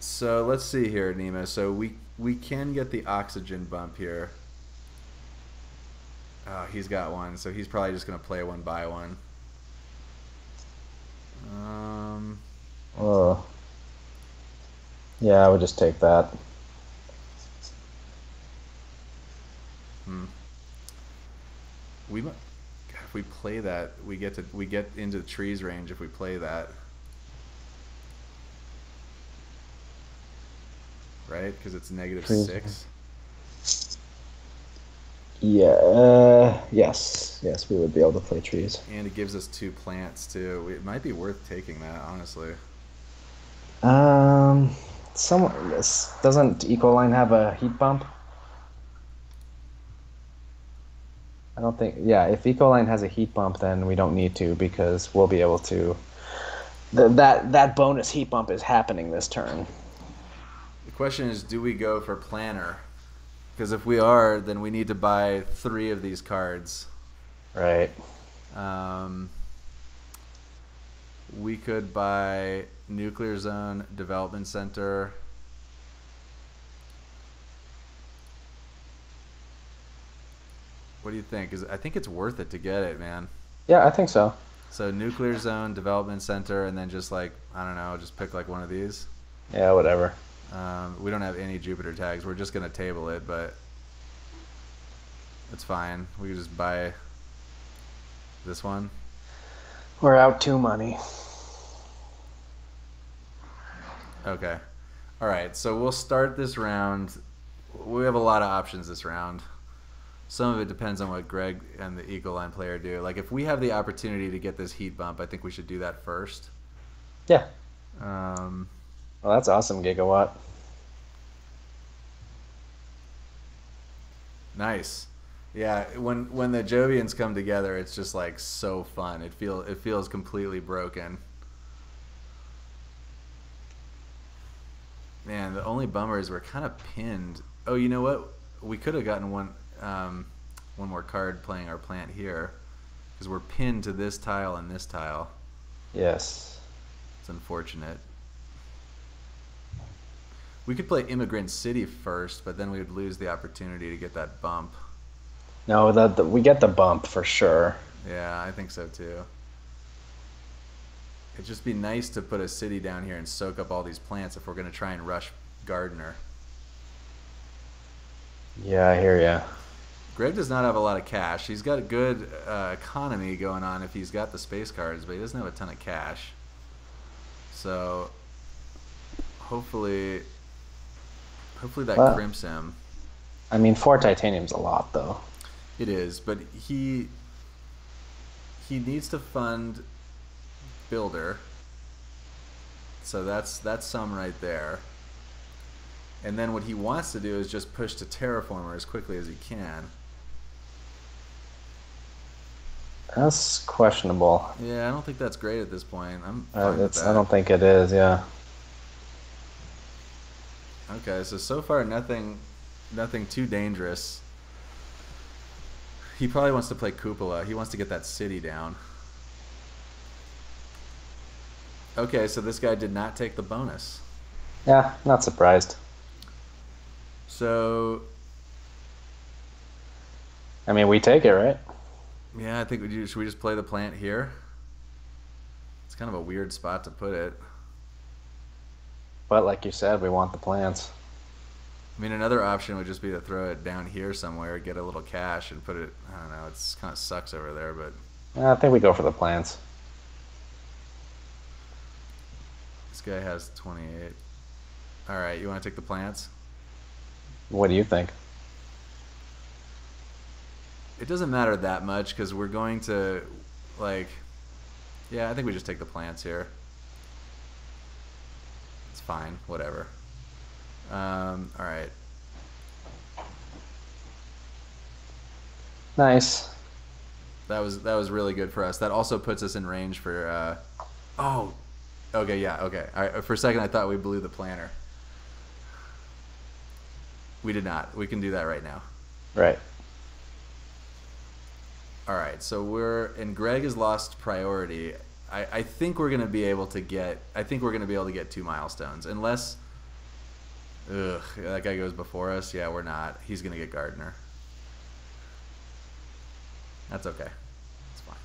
So let's see here, Nima. So we can get the oxygen bump here. Oh, he's got one, so he's probably just going to play one by one. Oh. Yeah, I would just take that. God, if we play that, we get into the trees range if we play that, right? Because it's -6. Yeah. Yes, we would be able to play trees. And it gives us 2 plants too. It might be worth taking that, honestly. Doesn't eco line have a heat bump? I don't think. Yeah, if eco line has a heat bump, then we don't need to because we'll be able to. That bonus heat bump is happening this turn. The question is, do we go for planner? Because if we are, then we need to buy 3 of these cards. Right. We could buy Nuclear Zone, Development Center. What do you think? I think it's worth it to get it, man. Yeah, I think so. So Nuclear Zone, Development Center, and then just like, I don't know, just pick like one of these. Yeah, whatever. We don't have any Jupiter tags. We're just going to table it, but it's fine. We can just buy this one. We're out 2 money. Okay. All right, so we'll start this round. We have a lot of options this round. Some of it depends on what Greg and the eco line player do. Like, if we have the opportunity to get this heat bump, I think we should do that first. Yeah. Well, that's awesome, Gigawatt. Nice. Yeah, when the Jovians come together, it's just like so fun. It feels completely broken. Man, the only bummer is we're kind of pinned. Oh, you know what? We could have gotten one more card playing our plant here, because we're pinned to this tile and this tile. Yes. It's unfortunate. We could play Immigrant City first, but then we would lose the opportunity to get that bump. No, we get the bump for sure. Yeah, I think so too. It'd just be nice to put a city down here and soak up all these plants if we're going to try and rush gardener. Yeah, I hear ya. Greg does not have a lot of cash. He's got a good economy going on if he's got the space cards, but he doesn't have a ton of cash. So hopefully that crimps him. I mean, 4 titanium's a lot, though. It is, but he needs to fund builder. So that's some right there. And then what he wants to do is just push to terraformer as quickly as he can. That's questionable. Yeah, I don't think that's great at this point. I don't think it is. Yeah. Okay, so far nothing too dangerous. He probably wants to play Cupola. He wants to get that city down. Okay, so this guy did not take the bonus. Yeah, not surprised. So... I mean, we take it, right? Yeah, I think we do. Should we just play the plant here? It's kind of a weird spot to put it. But like you said, we want the plants. I mean, another option would just be to throw it down here somewhere, get a little cash, and put it... I don't know, it's kind of sucks over there, but... I think we go for the plants. This guy has 28. All right, you want to take the plants? What do you think? It doesn't matter that much, because we're going to, like... Yeah, I think we just take the plants here. It's fine, whatever. All right. Nice. That was really good for us. That also puts us in range for. Oh, okay, yeah, okay. All right. For a second, I thought we blew the planner. We did not. We can do that right now. Right. All right. So we're and Greg has lost priority. I think we're gonna be able to get. I think we're gonna be able to get 2 milestones unless. Ugh, that guy goes before us. Yeah, we're not. He's going to get gardener. That's okay. It's fine.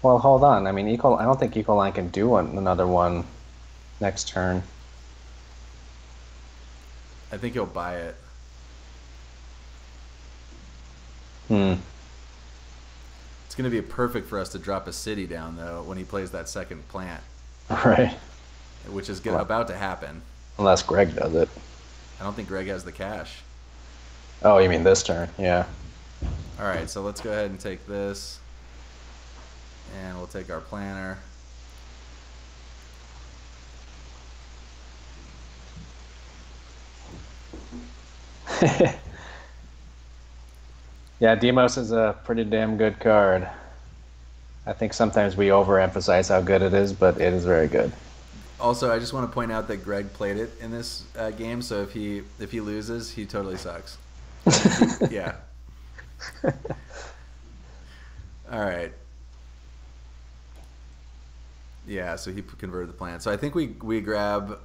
Well, hold on. I mean, I don't think eco line can do another one next turn. I think he'll buy it. Hmm. It's going to be perfect for us to drop a city down, though, when he plays that second plant. Right. Which is about to happen. Unless Greg does it. I don't think Greg has the cash. Oh, you mean this turn? Yeah. All right, so let's go ahead and take this. And we'll take our planner. Yeah, Deimos is a pretty damn good card. I think sometimes we overemphasize how good it is, but it is very good. Also, I just want to point out that Greg played it in this game, so if he loses, he totally sucks. Yeah. All right. Yeah, so he converted the plan. So I think we put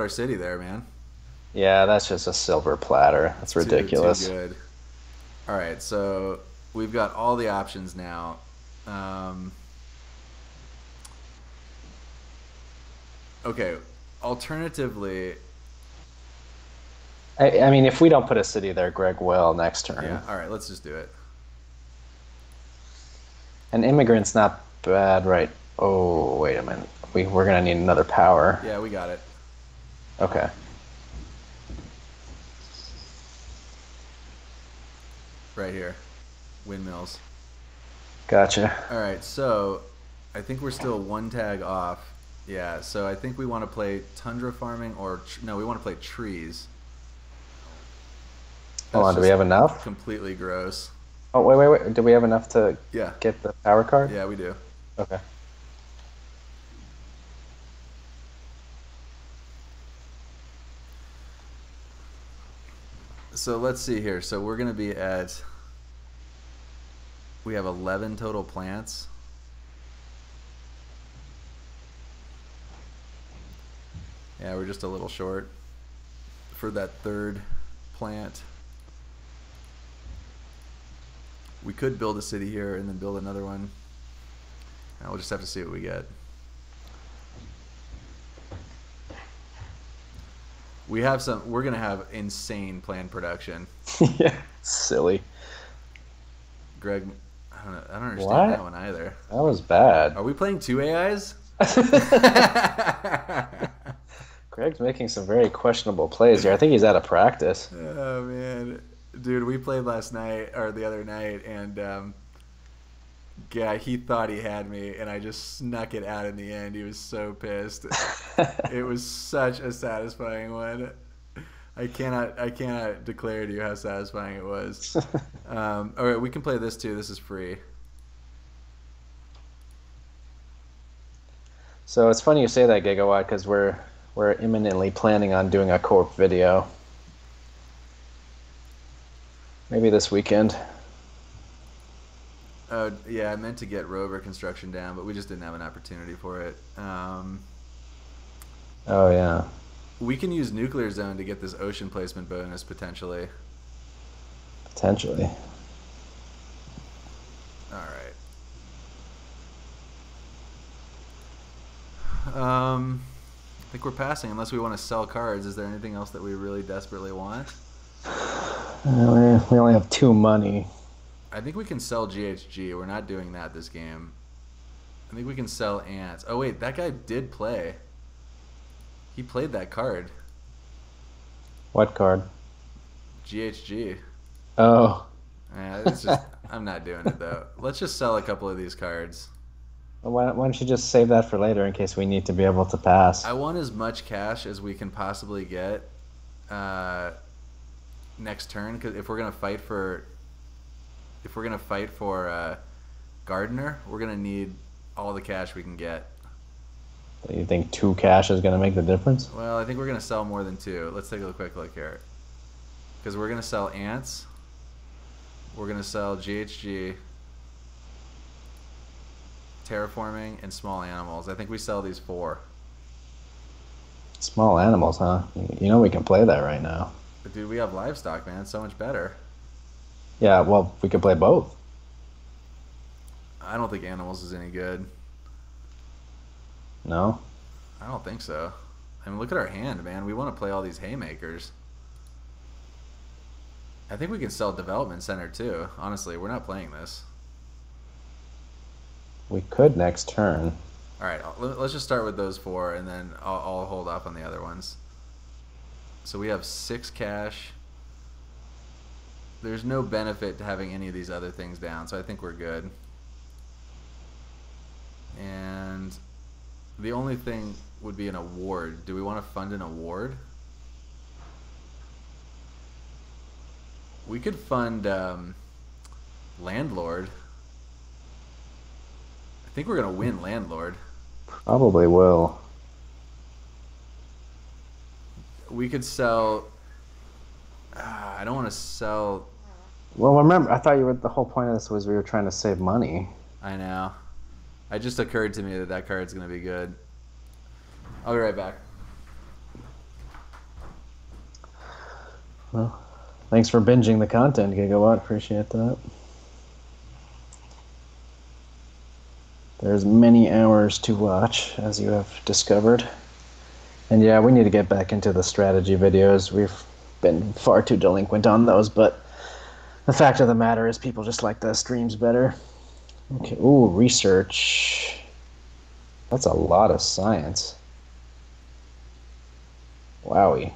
our city there, man. Yeah, that's just a silver platter. That's ridiculous. Too good. All right, so we've got all the options now. Okay, alternatively, I mean, if we don't put a city there, Greg will next turn. Yeah, all right, let's just do it. An immigrant's not bad, right? Oh, wait a minute. We're going to need another power. Yeah, we got it. Okay. Right here. Windmills. Gotcha. All right, so I think we're still one tag off. Yeah, so I think we want to play Tundra Farming or... No, we want to play Trees. Hold on, do we have enough? Completely gross. Oh, wait. Do we have enough to get the power card? Yeah, we do. Okay. So let's see here. So we're going to be at... We have 11 total plants. Yeah, we're just a little short for that third plant. We could build a city here and then build another one. Now we'll just have to see what we get. We have some. We're gonna have insane plant production. Yeah, silly. Greg. I don't understand that one either. That was bad. Are we playing 2 AIs? Greg's making some very questionable plays here. I think he's out of practice. Oh, man. Dude, we played last night, or the other night, and yeah, he thought he had me, and I just snuck it out in the end. He was so pissed. It was such a satisfying one. I cannot declare to you how satisfying it was. All right, we can play this too. This is free. So it's funny you say that, Gigawatt, because we're imminently planning on doing a Corp video. Maybe this weekend. Oh, yeah, I meant to get rover construction down, but we just didn't have an opportunity for it. Oh, yeah. We can use Nuclear Zone to get this ocean placement bonus, potentially. Potentially. All right. I think we're passing, unless we want to sell cards. Is there anything else that we really desperately want? We only have 2 money. I think we can sell GHG. We're not doing that this game. I think we can sell ants. Oh, wait. That guy did play. He played that card. What card? GHG. Oh. Yeah, it's just, I'm not doing it, though. Let's just sell a couple of these cards. Well, why don't you just save that for later in case we need to be able to pass? I want as much cash as we can possibly get next turn, because if we're going to fight for... If we're gonna fight for Gardener, we're gonna need all the cash we can get. You think 2 cash is gonna make the difference? Well, I think we're gonna sell more than 2. Let's take a quick look here, because we're gonna sell ants. We're gonna sell GHG, terraforming, and small animals. I think we sell these 4. Small animals, huh? You know we can play that right now. But dude, we have livestock, man. It's so much better. Yeah, well, we could play both. I don't think animals is any good. No? I don't think so. I mean, look at our hand, man. We want to play all these haymakers. I think we can sell Development Center, too. Honestly, we're not playing this. We could next turn. All right, let's just start with those 4, and then I'll hold off on the other ones. So we have 6 cash. There's no benefit to having any of these other things down, so I think we're good. And the only thing would be an award. Do we want to fund an award? We could fund Landlord. I think we're going to win Landlord. Probably will. We could sell... I don't want to sell... Well, remember, I thought the whole point of this was we were trying to save money. I know. It just occurred to me that that card's going to be good. I'll be right back. Well, thanks for binging the content, Gigawatt. Appreciate that. There's many hours to watch, as you have discovered. And yeah, we need to get back into the strategy videos. We've been far too delinquent on those, but the fact of the matter is people just like the streams better. Okay. Ooh, research. That's a lot of science. Wowie.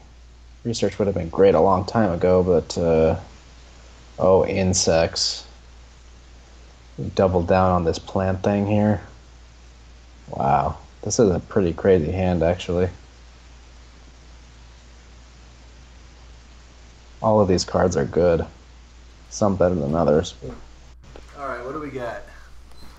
Research would have been great a long time ago, but oh, insects. We doubled down on this plant thing here. Wow, this is a pretty crazy hand, actually. All of these cards are good. Some better than others. All right, what do we got?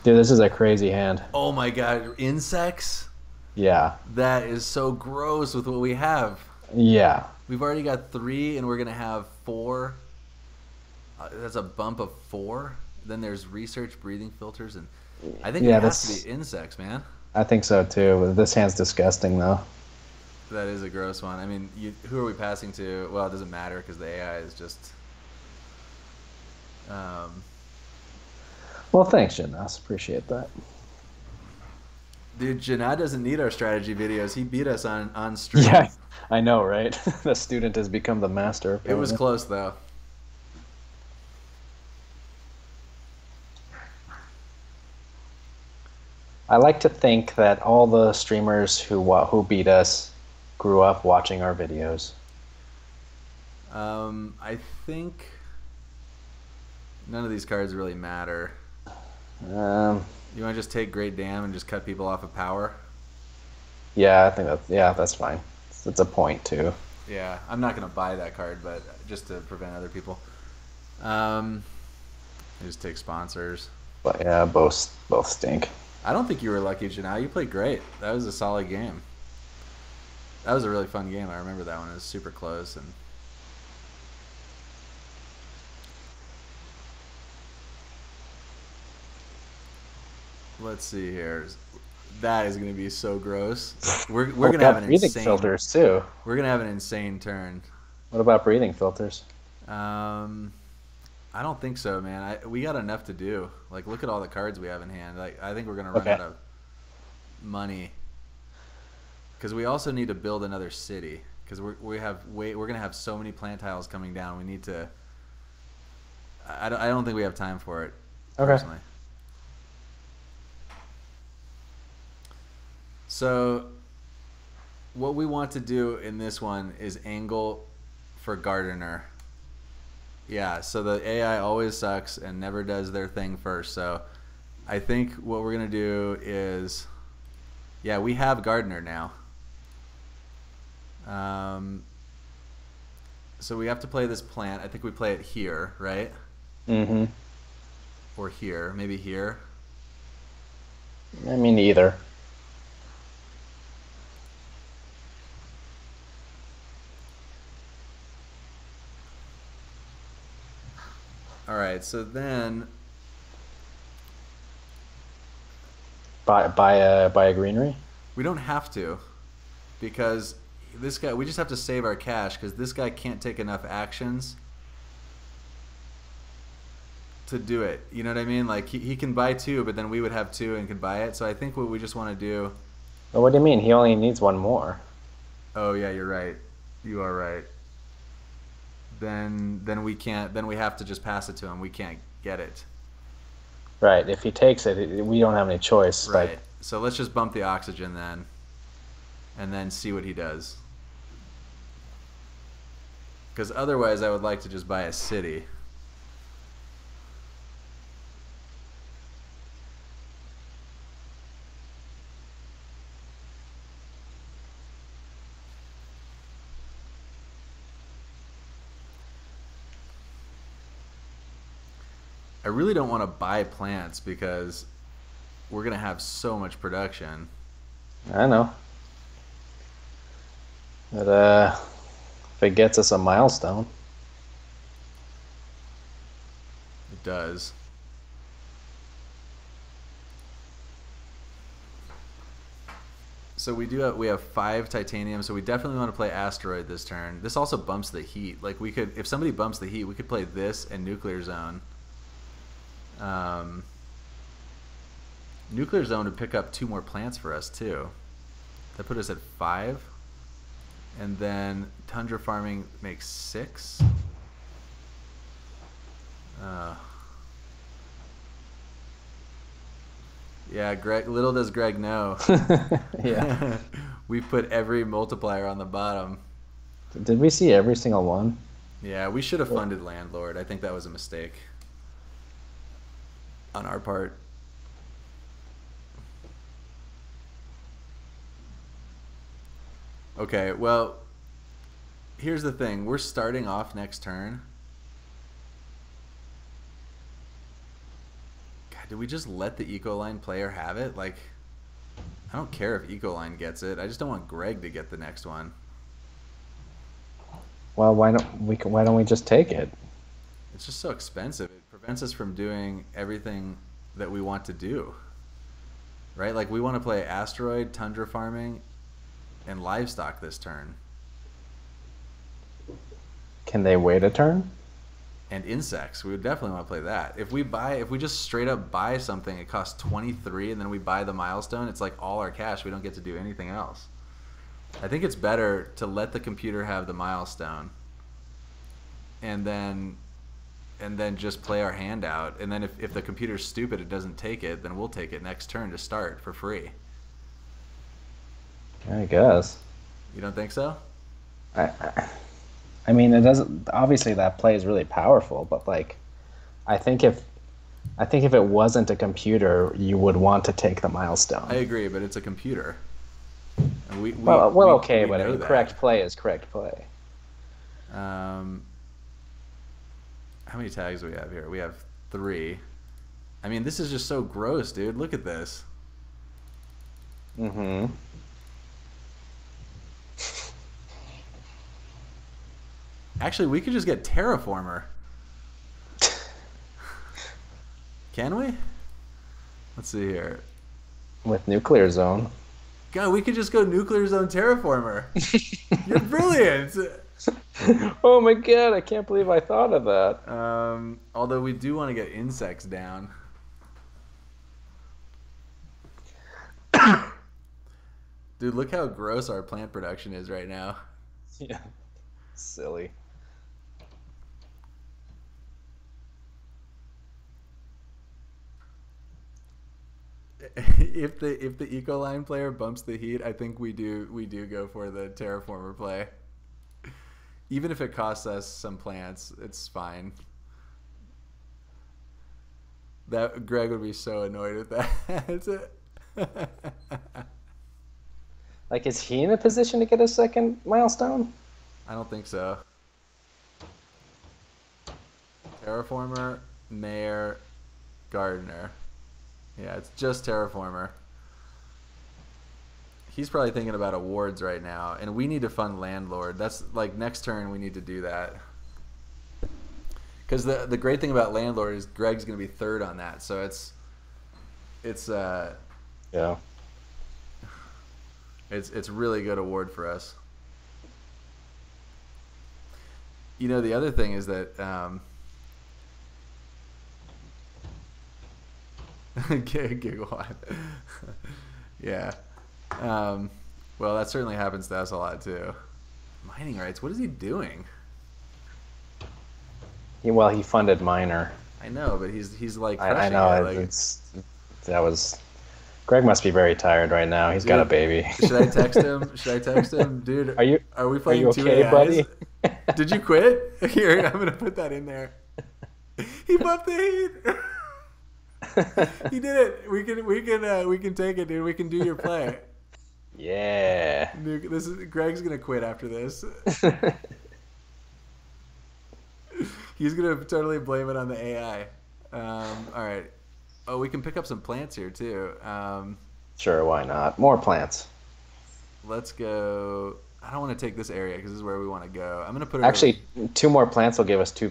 Dude, this is a crazy hand. Oh my god, insects? Yeah. That is so gross with what we have. Yeah. We've already got 3 and we're going to have 4. That's a bump of 4. Then there's research, breathing filters, and I think it has to be insects, man. I think so too. This hand's disgusting though. That is a gross one. I mean, who are we passing to? Well, it doesn't matter because the AI is just... Well, thanks, Janas. Appreciate that. Dude, Janas doesn't need our strategy videos. He beat us on stream. Yeah, I know, right? The student has become the master. Apparently. It was close, though. I like to think that all the streamers who beat us grew up watching our videos. I think none of these cards really matter. You want to just take Great Dam and just cut people off of power? Yeah, I think that's fine. It's a point too. Yeah, I'm not gonna buy that card, but just to prevent other people. Just take sponsors. But yeah, both stink. I don't think you were lucky, Janelle. You played great. That was a solid game. That was a really fun game. I remember that one. It was super close. And let's see here. That is going to be so gross. We're going to have an breathing insane filters too. We're going to have an insane turn. What about breathing filters? I don't think so, man. We got enough to do. Like, look at all the cards we have in hand. Like, I think we're going to run out of money because we also need to build another city because we're going to have so many plant tiles coming down. We need to. I don't think we have time for it. Okay. Personally. So what we want to do in this one is angle for gardener. Yeah, so the AI always sucks and never does their thing first. So I think what we're going to do is, yeah, we have gardener now. So we have to play this plant. I think we play it here, right? Mm-hmm. Or here, maybe here. I mean, either. All right, so then buy a greenery. We don't have to, because this guy. We just have to save our cash because this guy can't take enough actions to do it. You know what I mean? Like he can buy two, but then we would have two and could buy it. So I think what we just want to do. Well, what do you mean? He only needs one more. Oh yeah, you're right. You are right. Then we can't. Then we have to just pass it to him. We can't get it. Right. If he takes it, we don't have any choice. Right. Like, so let's just bump the oxygen then, and then see what he does. Because otherwise, I would like to just buy a city. I really don't want to buy plants because we're going to have so much production. I know. But if it gets us a milestone. It does. So we have 5 titanium, so we definitely want to play asteroid this turn. This also bumps the heat. Like we could, if somebody bumps the heat, we could play this and nuclear zone. Nuclear Zone to pick up 2 more plants for us too. That put us at 5, and then Tundra Farming makes 6. Yeah, Greg. Little does Greg know. Yeah, we put every multiplier on the bottom. Did we see every single one? Yeah, we should have funded Landlord. I think that was a mistake on our part. Okay, well, here's the thing. We're starting off next turn. God, did we just let the eco line player have it? Like, I don't care if eco line gets it. I just don't want Greg to get the next one. Well, why don't we just take it? It's just so expensive. Prevents us from doing everything that we want to do, right? Like we want to play asteroid, tundra farming, and livestock this turn. Can they wait a turn? And insects, we would definitely want to play that. If we just straight up buy something, it costs 23, and then we buy the milestone. It's like all our cash. We don't get to do anything else. I think it's better to let the computer have the milestone, and then just play our hand out. And then if the computer's stupid, it doesn't take it, then we'll take it next turn to start for free. I guess. You don't think so? I mean, it doesn't. Obviously, that play is really powerful, but like, I think if it wasn't a computer, you would want to take the milestone. I agree, but it's a computer. And okay, but I mean, correct play is correct play. How many tags do we have here? We have 3. I mean, this is just so gross, dude. Look at this. Mm-hmm. Actually, we could just get terraformer. Can we? Let's see here. With Nuclear Zone. God, we could just go Nuclear Zone terraformer. You're brilliant. Oh my god, I can't believe I thought of that. Although we do want to get insects down. Dude, look how gross our plant production is right now. Yeah. Silly. If the eco line player bumps the heat, I think we do go for the terraformer play. Even if it costs us some plants, it's fine. That Greg would be so annoyed with that. Like, is he in a position to get a second milestone? I don't think so. Terraformer, Mayor, Gardener. Yeah, it's just terraformer. He's probably thinking about awards right now, and we need to fund landlord. That's like next turn we need to do that. Because the great thing about landlord is Greg's going to be third on that, so it's really good award for us. You know, the other thing is that. Gigawatt. Yeah. Well, that certainly happens to us a lot too. Mining rights. What is he doing? Well, he funded miner. I know, but he's like. I know. It, like, Greg must be very tired right now. He's got a baby. Should I text him? Dude, are we playing two okay, AIs? Buddy? Did you quit? Here, I'm gonna put that in there. He bumped the heat. He did it. We can take it, dude. We can do your play. Yeah. This is Greg's gonna quit after this. He's gonna totally blame it on the AI. All right. Oh, we can pick up some plants here too. Sure, why not? More plants. Let's go. I don't want to take this area because this is where we want to go. I'm gonna put it actually over. Two more plants will give us two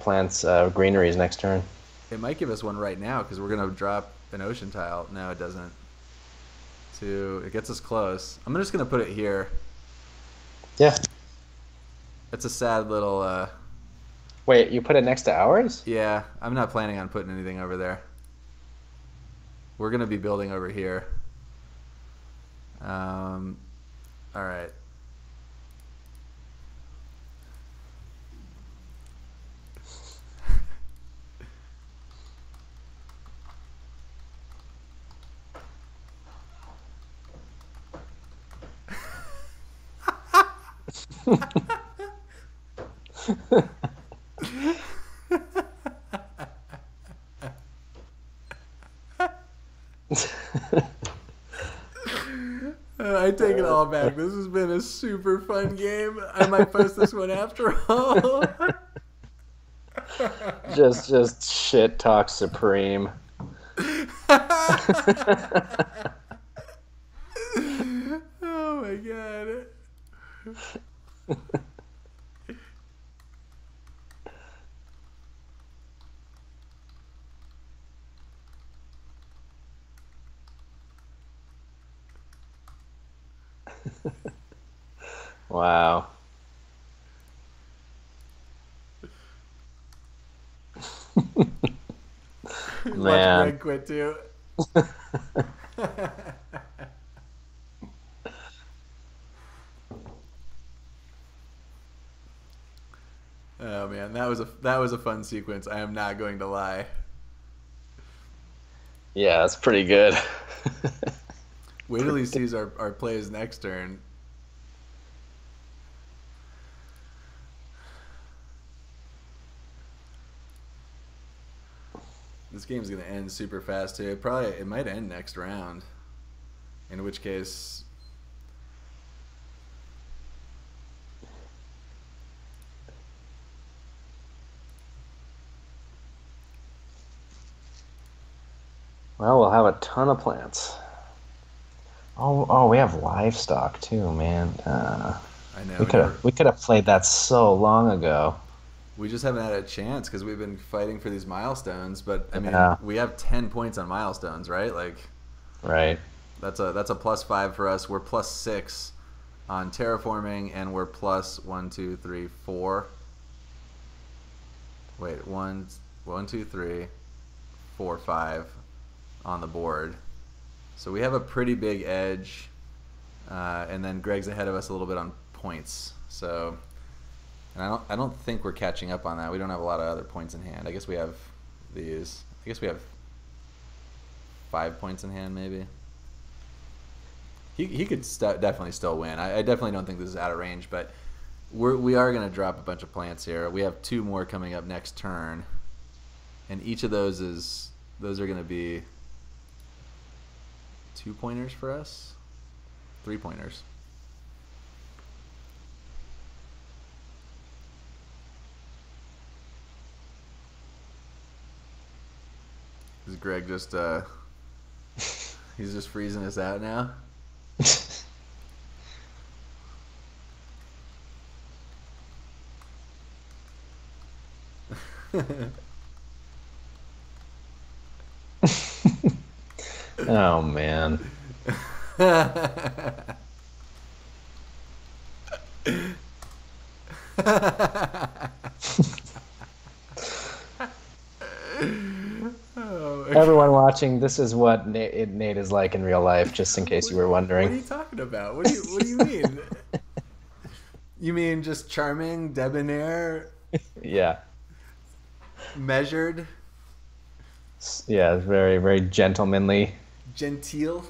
plants greeneries next turn. It might give us one right now because we're going to drop an ocean tile. No, it doesn't. It gets us close. I'm just going to put it here. Yeah. It's a sad little... Wait, you put it next to ours? Yeah, I'm not planning on putting anything over there. We're going to be building over here. All right. I take it all back. This has been a super fun game. I might post this one after all. just shit talk supreme. Oh my god. Wow. Man. Greg quit too. Oh man, that was a fun sequence. I am not going to lie. Yeah, that's pretty good. Wait till he sees our plays next turn. This game's gonna end super fast too. It might end next round. In which case. Well, we'll have a ton of plants. Oh, we have livestock too, man. I know. We could have played that so long ago. We just haven't had a chance because we've been fighting for these milestones. But I mean, we have 10 points on milestones, right? Like, right. That's a +5 for us. We're +6 on terraforming, and we're +1, 2, 3, 4. Wait, 1, 1, 2, 3, 4, 5 on the board. So we have a pretty big edge, and then Greg's ahead of us a little bit on points. So, and I don't think we're catching up on that. We don't have a lot of other points in hand. I guess we have these. I guess we have 5 points in hand, maybe. He could definitely still win. I definitely don't think this is out of range, but we are going to drop a bunch of plants here. We have 2 more coming up next turn, and each of those are going to be 2-pointers for us, 3-pointers. Is Greg just he's just freezing us out now? Oh man. Everyone watching, this is what Nate is like in real life, just in case you were wondering. What are you talking about? What do you mean? You mean just charming, debonair? Yeah. Measured? Yeah, very, very gentlemanly. Genteel?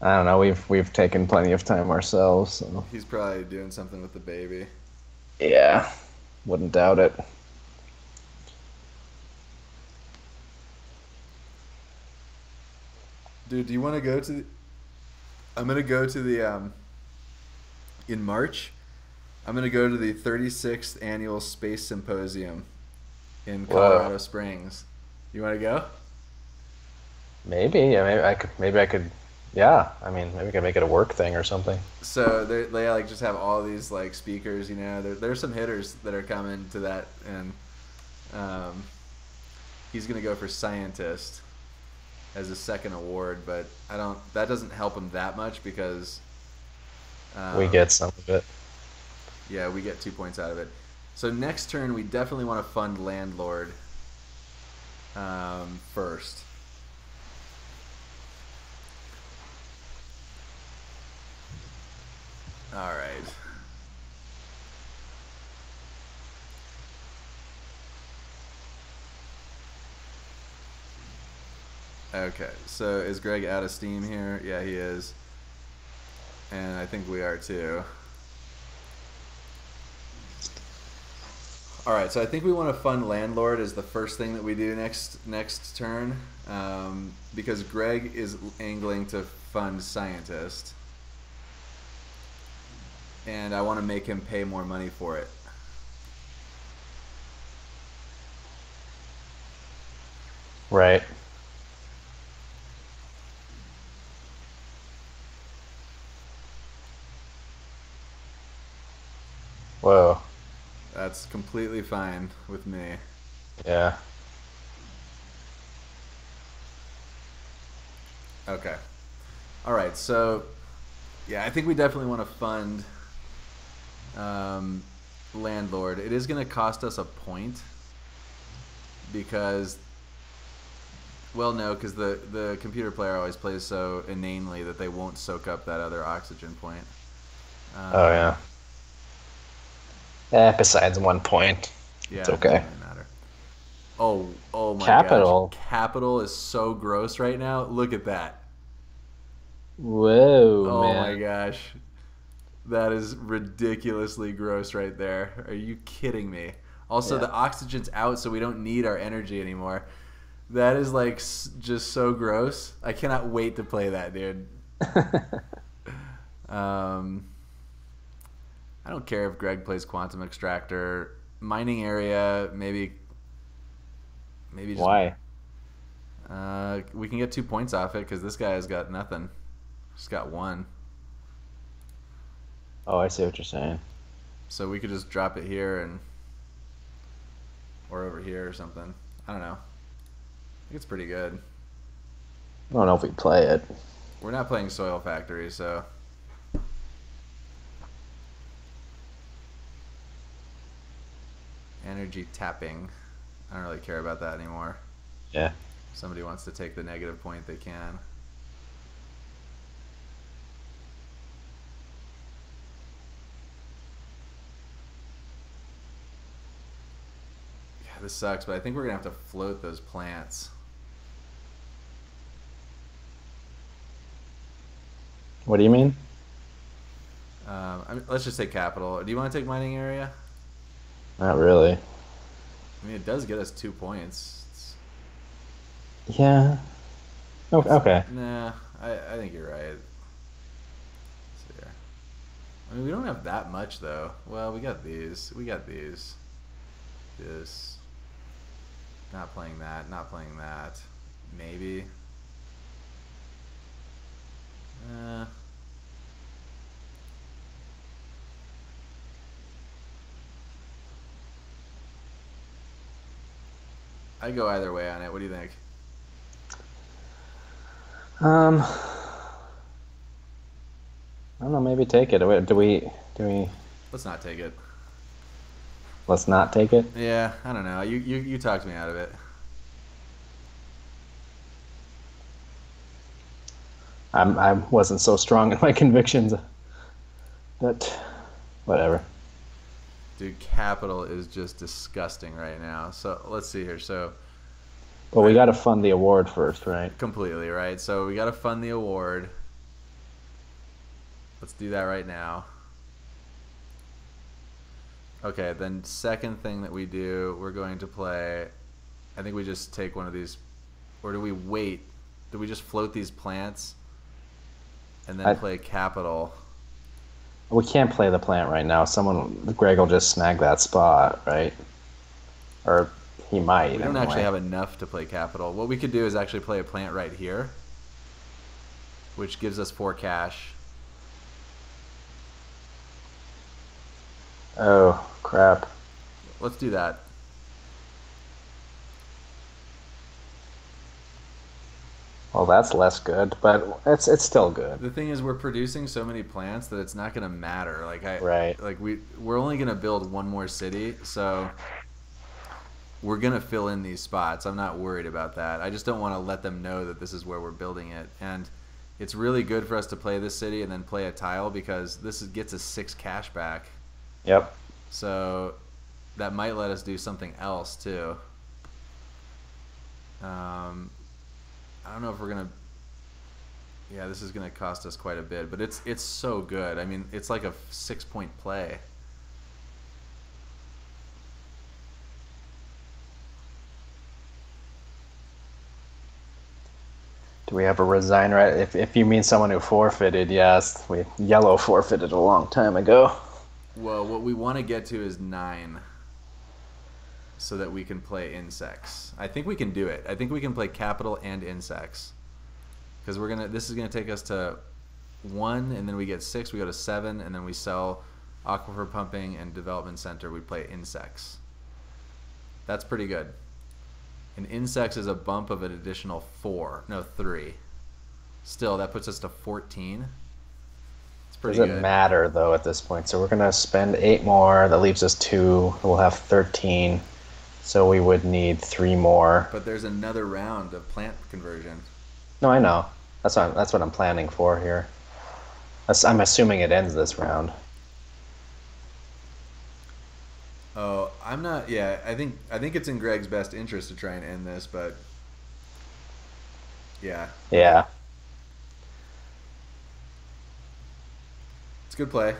I don't know. We've taken plenty of time ourselves. So. He's probably doing something with the baby. Yeah, wouldn't doubt it. Dude, do you want to go to? I'm gonna go to the. In March, I'm gonna go to the 36th annual Space Symposium in Colorado Springs. You want to go? Maybe. Yeah, maybe I could. Yeah, I mean, maybe we can make it a work thing or something. So they like just have all these like speakers, you know. There's some hitters that are coming to that, and he's gonna go for scientist as his second award, but I don't. That doesn't help him that much because we get some of it. Yeah, we get 2 points out of it. So next turn, we definitely want to fund landlord first. All right. Okay, so is Greg out of steam here? Yeah, he is. And I think we are too. All right, so I think we want to fund landlord is the first thing that we do next turn, because Greg is angling to fund scientist. And I want to make him pay more money for it. Right. Whoa. That's completely fine with me. Yeah. Okay. All right, so yeah, I think we definitely want to fund landlord. It is going to cost us a point because, well, no, because the computer player always plays so inanely that they won't soak up that other oxygen point. Oh yeah. Besides 1 point, yeah, it's okay. It doesn't matter. Oh my gosh. Capital is so gross right now. Look at that. Whoa! Oh man. My gosh. That is ridiculously gross right there. Are you kidding me? Also, the oxygen's out, so we don't need our energy anymore. That is, like, just so gross. I cannot wait to play that, dude. I don't care if Greg plays Quantum Extractor. Mining area, maybe just... Why? We can get 2 points off it because this guy has got nothing. Just got one. Oh, I see what you're saying. So we could just drop it here and... or over here or something. I don't know. I think it's pretty good. I don't know if we play it. We're not playing Soil Factory, so... Energy tapping. I don't really care about that anymore. Yeah. If somebody wants to take the negative point, they can. Yeah, this sucks, but I think we're going to have to float those plants. What do you mean? I mean, let's just say capital. Do you want to take mining area? Not really. I mean, it does get us 2 points. It's... Yeah. Oh, okay. Nah, I think you're right. Let's see here. I mean, we don't have that much, though. Well, we got these. We got these. This. Not playing that. Not playing that. Maybe. I go either way on it. What do you think? I don't know. Maybe take it. Do we? Let's not take it. Let's not take it. Yeah, I don't know. You talked me out of it. I wasn't so strong in my convictions, but whatever. Dude, capital is just disgusting right now. So let's see here. So, well, we got to fund the award first, right? Completely, right? So we got to fund the award. Let's do that right now. Okay, then second thing that we do, we're going to play. I think we just take one of these, or do we wait? Do we just float these plants and then play capital? We can't play the plant right now. Greg will just snag that spot, right? Or he might. We don't actually have enough to play capital. What we could do is actually play a plant right here, which gives us 4 cash. Oh, crap. Let's do that. Well, that's less good, but it's still good. The thing is, we're producing so many plants that it's not gonna matter. Like we're only gonna build one more city, so we're gonna fill in these spots. I'm not worried about that. I just don't want to let them know that this is where we're building it. And it's really good for us to play this city and then play a tile because this gets us 6 cash back. Yep. So that might let us do something else too. I don't know if we're gonna. Yeah, this is gonna cost us quite a bit, but it's so good. I mean, it's like a 6-point play. Do we have a resign right? If you mean someone who forfeited, yes, we yellow forfeited a long time ago. Well, what we want to get to is 9. So that we can play insects. I think we can do it. I think we can play capital and insects. Because we're gonna. This is gonna take us to 1, and then we get 6. We go to 7, and then we sell aquifer pumping and development center. We play insects. That's pretty good. And insects is a bump of an additional 4. No, 3. Still, that puts us to 14. It's pretty good. Doesn't matter though at this point. So we're gonna spend 8 more. That leaves us 2. We'll have 13. So we would need 3 more. But there's another round of plant conversion. No, I know. That's what I'm planning for here. I'm assuming it ends this round. Oh, I'm not. Yeah, I think it's in Greg's best interest to try and end this, but yeah. Yeah. It's a good play.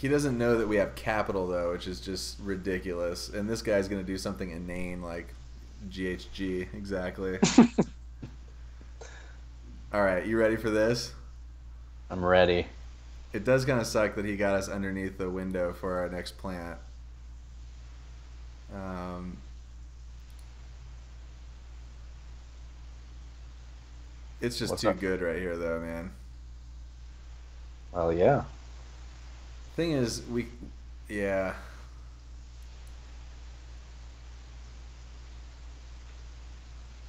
He doesn't know that we have capital, though, which is just ridiculous. And this guy's going to do something inane like GHG. Exactly. All right, you ready for this? I'm ready. It does kind of suck that he got us underneath the window for our next plant. It's just too good right here, though, man. Well, yeah. Thing is, we... Yeah.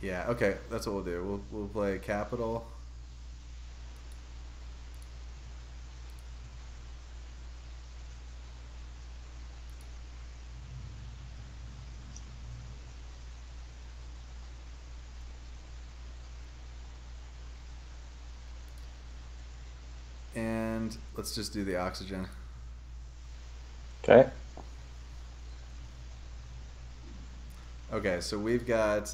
Yeah, okay, that's what we'll do. We'll play capital. And let's just do the oxygen. Okay. Okay, so we've got...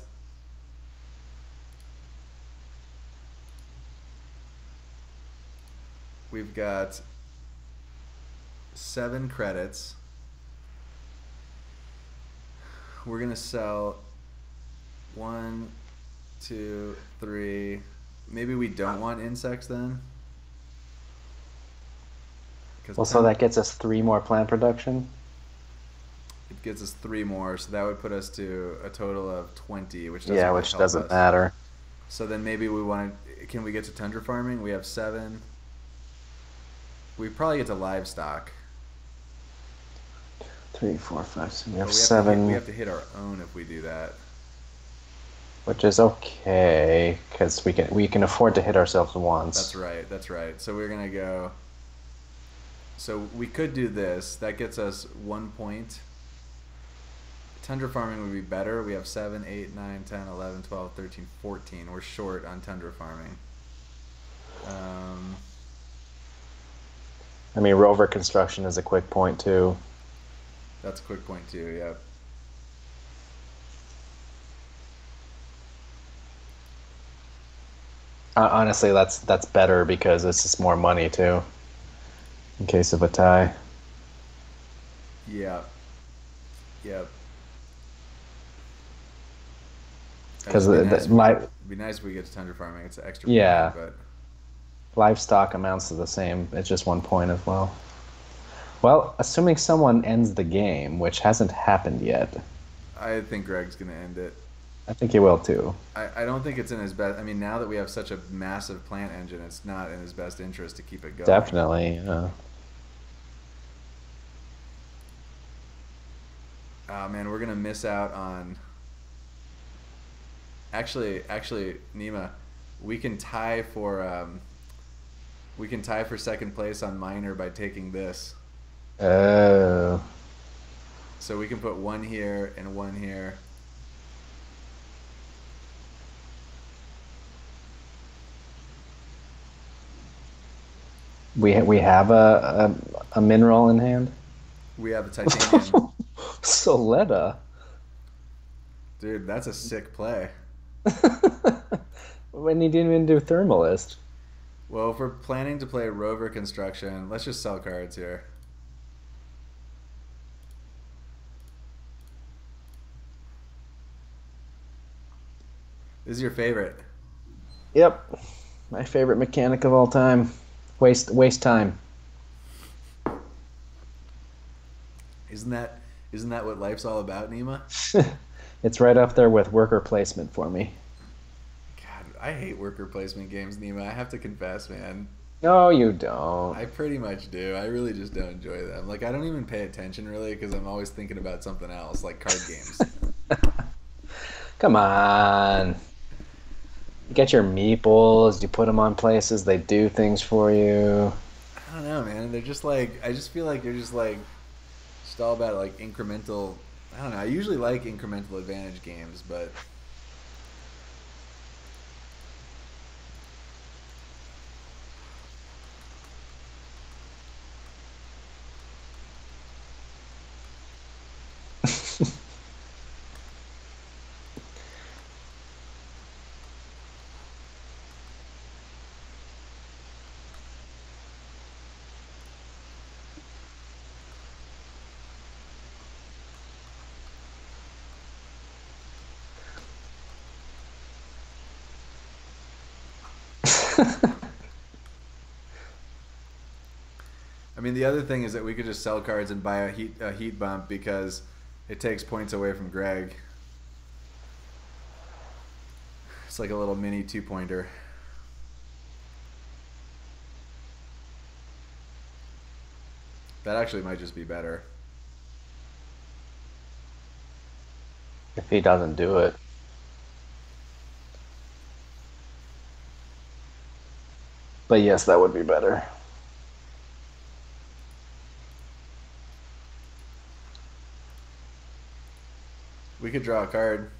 We've got 7 credits. We're going to sell 1, 2, 3. Maybe we don't want insects then. Well, so that gets us 3 more plant production? It gets us 3 more, so that would put us to a total of 20, which doesn't really help us. Matter. So then maybe we want to... Can we get to tundra farming? We have 7... We probably get to livestock. 3, 4, 5, 6. We have 7. We have to hit our own if we do that. Which is okay, because we can afford to hit ourselves once. That's right. That's right. So we're gonna go. So we could do this. That gets us 1 point. Tundra farming would be better. We have 7, 8, 9, 10, 11, 12, 13, 14. We're short on tundra farming. I mean, rover construction is a quick point, too. That's a quick point, too, yeah. Honestly, that's better because it's just more money, too, in case of a tie. Yeah. Yeah. Because it'd be nice if we get to tundra farming. It's an extra point, yeah. But... Livestock amounts to the same. It's just 1 point as well. Well, assuming someone ends the game, which hasn't happened yet. I think Greg's going to end it. I think he will, too. I don't think it's in his best... I mean, now that we have such a massive plant engine, it's not in his best interest to keep it going. Definitely, yeah. Oh, man, we're going to miss out on... Actually, Nima, we can tie for... We can tie for 2nd place on minor by taking this. Oh. So we can put 1 here and 1 here. We have a mineral in hand? We have a titanium. Soletta. Dude, that's a sick play. When he didn't even do thermalist. Well, if we're planning to play rover construction, let's just sell cards here. This is your favorite. Yep. My favorite mechanic of all time. Waste time. Isn't that what life's all about, Nima? It's right up there with worker placement for me. I hate worker placement games, Nima. I have to confess, man. No, you don't. I pretty much do. I really just don't enjoy them. Like, I don't even pay attention, really, because I'm always thinking about something else, like card games. Come on. You get your meeples. You put them on places. They do things for you. I don't know, man. They're just like... I just feel like they're just all about, like, incremental... I don't know. I usually like incremental advantage games, but... I mean, the other thing is that we could just sell cards and buy a heat bump because it takes points away from Greg. It's like a little mini two-pointer. That actually might just be better. If he doesn't do it. But yes, that would be better. We could draw a card.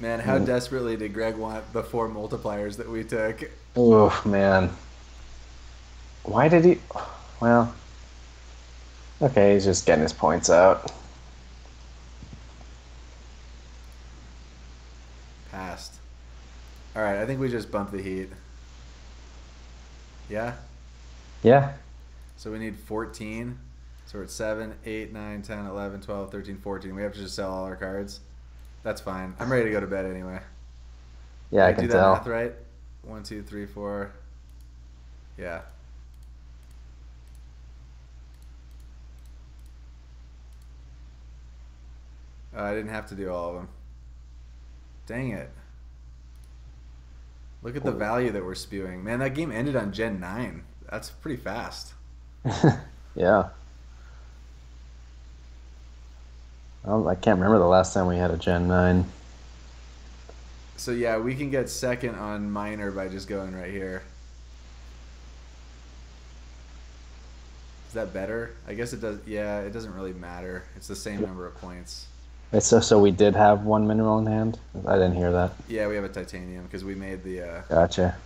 Man, how desperately did Greg want the 4 multipliers that we took? Oh, man. Why did he... Well... Okay, he's just getting his points out. Passed. Alright, I think we just bumped the heat. Yeah? Yeah. So we need 14. So we're at 7, 8, 9, 10, 11, 12, 13, 14. We have to just sell all our cards. That's fine. I'm ready to go to bed anyway. Yeah, I can do that math right. 1, 2, 3, 4. Yeah. Oh, I didn't have to do all of them. Dang it. Look at the value that we're spewing. Man, that game ended on Gen 9. That's pretty fast. Yeah. I can't remember the last time we had a Gen 9. So yeah, we can get second on minor by just going right here. Is that better? I guess it does. Yeah, it doesn't really matter. It's the same number of points. It's so we did have 1 mineral in hand? I didn't hear that. Yeah, we have a titanium because we made the... Gotcha.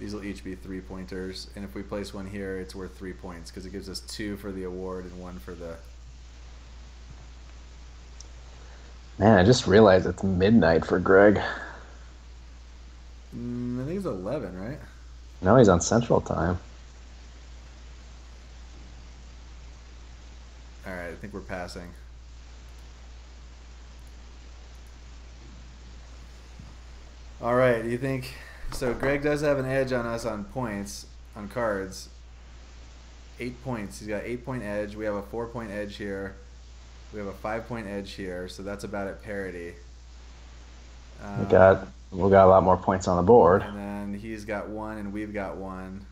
These will each be 3 pointers, and if we place one here, it's worth 3 points because it gives us 2 for the award and 1 for the... Man, I just realized it's midnight for Greg. I think it's 11, right? No, he's on Central Time. Alright, I think we're passing. Alright, do you think... So Greg does have an edge on us on points, on cards. 8 points. He's got 8-point edge. We have a 4-point edge here. We have a 5-point edge here. So that's about at parity. We got a lot more points on the board. And then he's got 1, and we've got 1.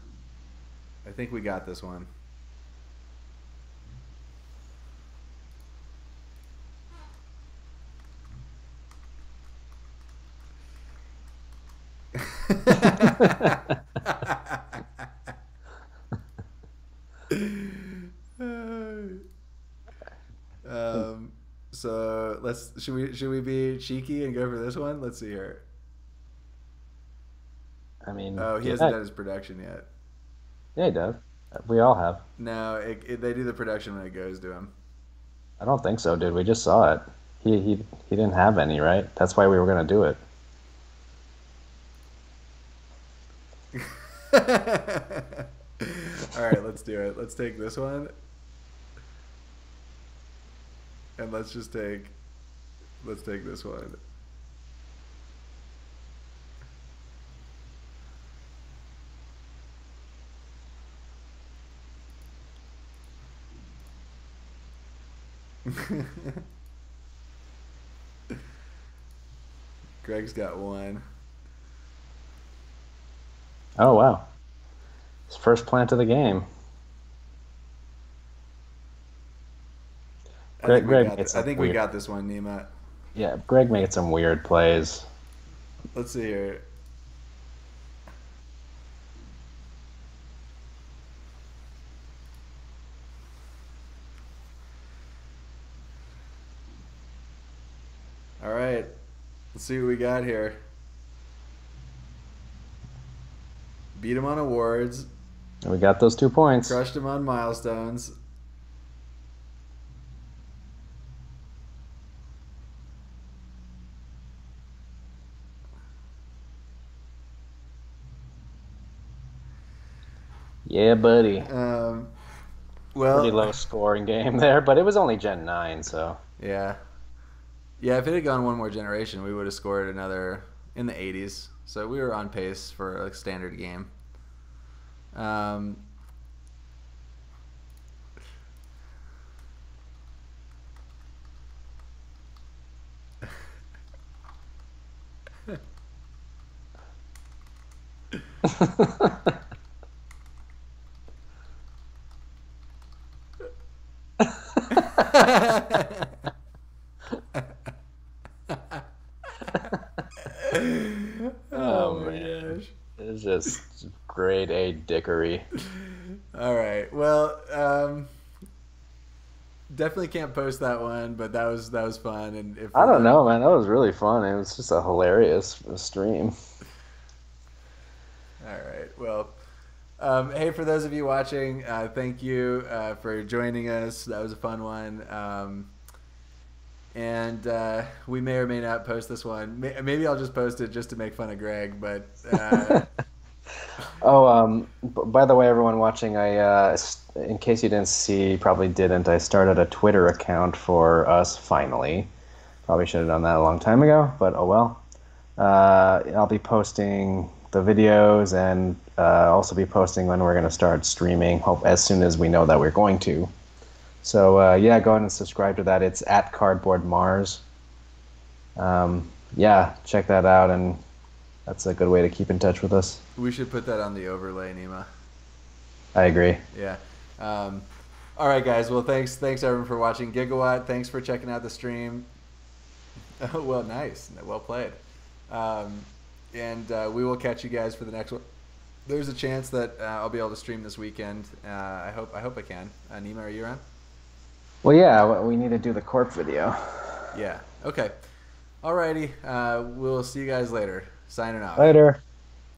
I think we got this one. So should we be cheeky and go for this one? Let's see here. I mean, oh, he hasn't done his production yet. Yeah, he does. We all have. No, they do the production when it goes to him. I don't think so, dude. We just saw it. He didn't have any, right? That's why we were gonna do it. Alright, let's do it. Let's take this one. And let's just take... Let's take this one. Greg's got 1. Oh, wow. His first plant of the game. I think we got this one, Nima. Yeah, Greg made some weird plays. Let's see here. All right. Let's see what we got here. Beat him on awards. We got those 2 points. Crushed him on milestones. Yeah, buddy. Well, pretty low scoring game there, but it was only Gen 9, so. Yeah. Yeah, if it had gone one more generation, we would have scored another in the 80s. So we were on pace for a standard game. Oh man, gosh. It's just grade A dickery. All right, well, definitely can't post that one, but that was fun. And if I don't know, man, that was really fun. It was just a hilarious stream. All right, well, hey, for those of you watching, thank you for joining us. That was a fun one. And we may or may not post this one. Maybe I'll just post it just to make fun of Greg, but... Oh, by the way, everyone watching, I in case you didn't see, probably didn't, I started a Twitter account for us, finally. Probably should have done that a long time ago, but oh well. I'll be posting the videos and also be posting when we're going to start streaming, as soon as we know that we're going to. So, yeah, go ahead and subscribe to that. It's at Cardboard Mars. Yeah, check that out, and that's a good way to keep in touch with us. We should put that on the overlay, Nima. I agree. Yeah. All right, guys. Well, thanks, everyone, for watching. Gigawatt, thanks for checking out the stream. Oh, well, nice. Well played. And we will catch you guys for the next one. There's a chance that I'll be able to stream this weekend. I hope I can. Nima, are you around? Well, yeah, we need to do the Corp video. Yeah, okay. Alrighty, we'll see you guys later. Signing off. Later.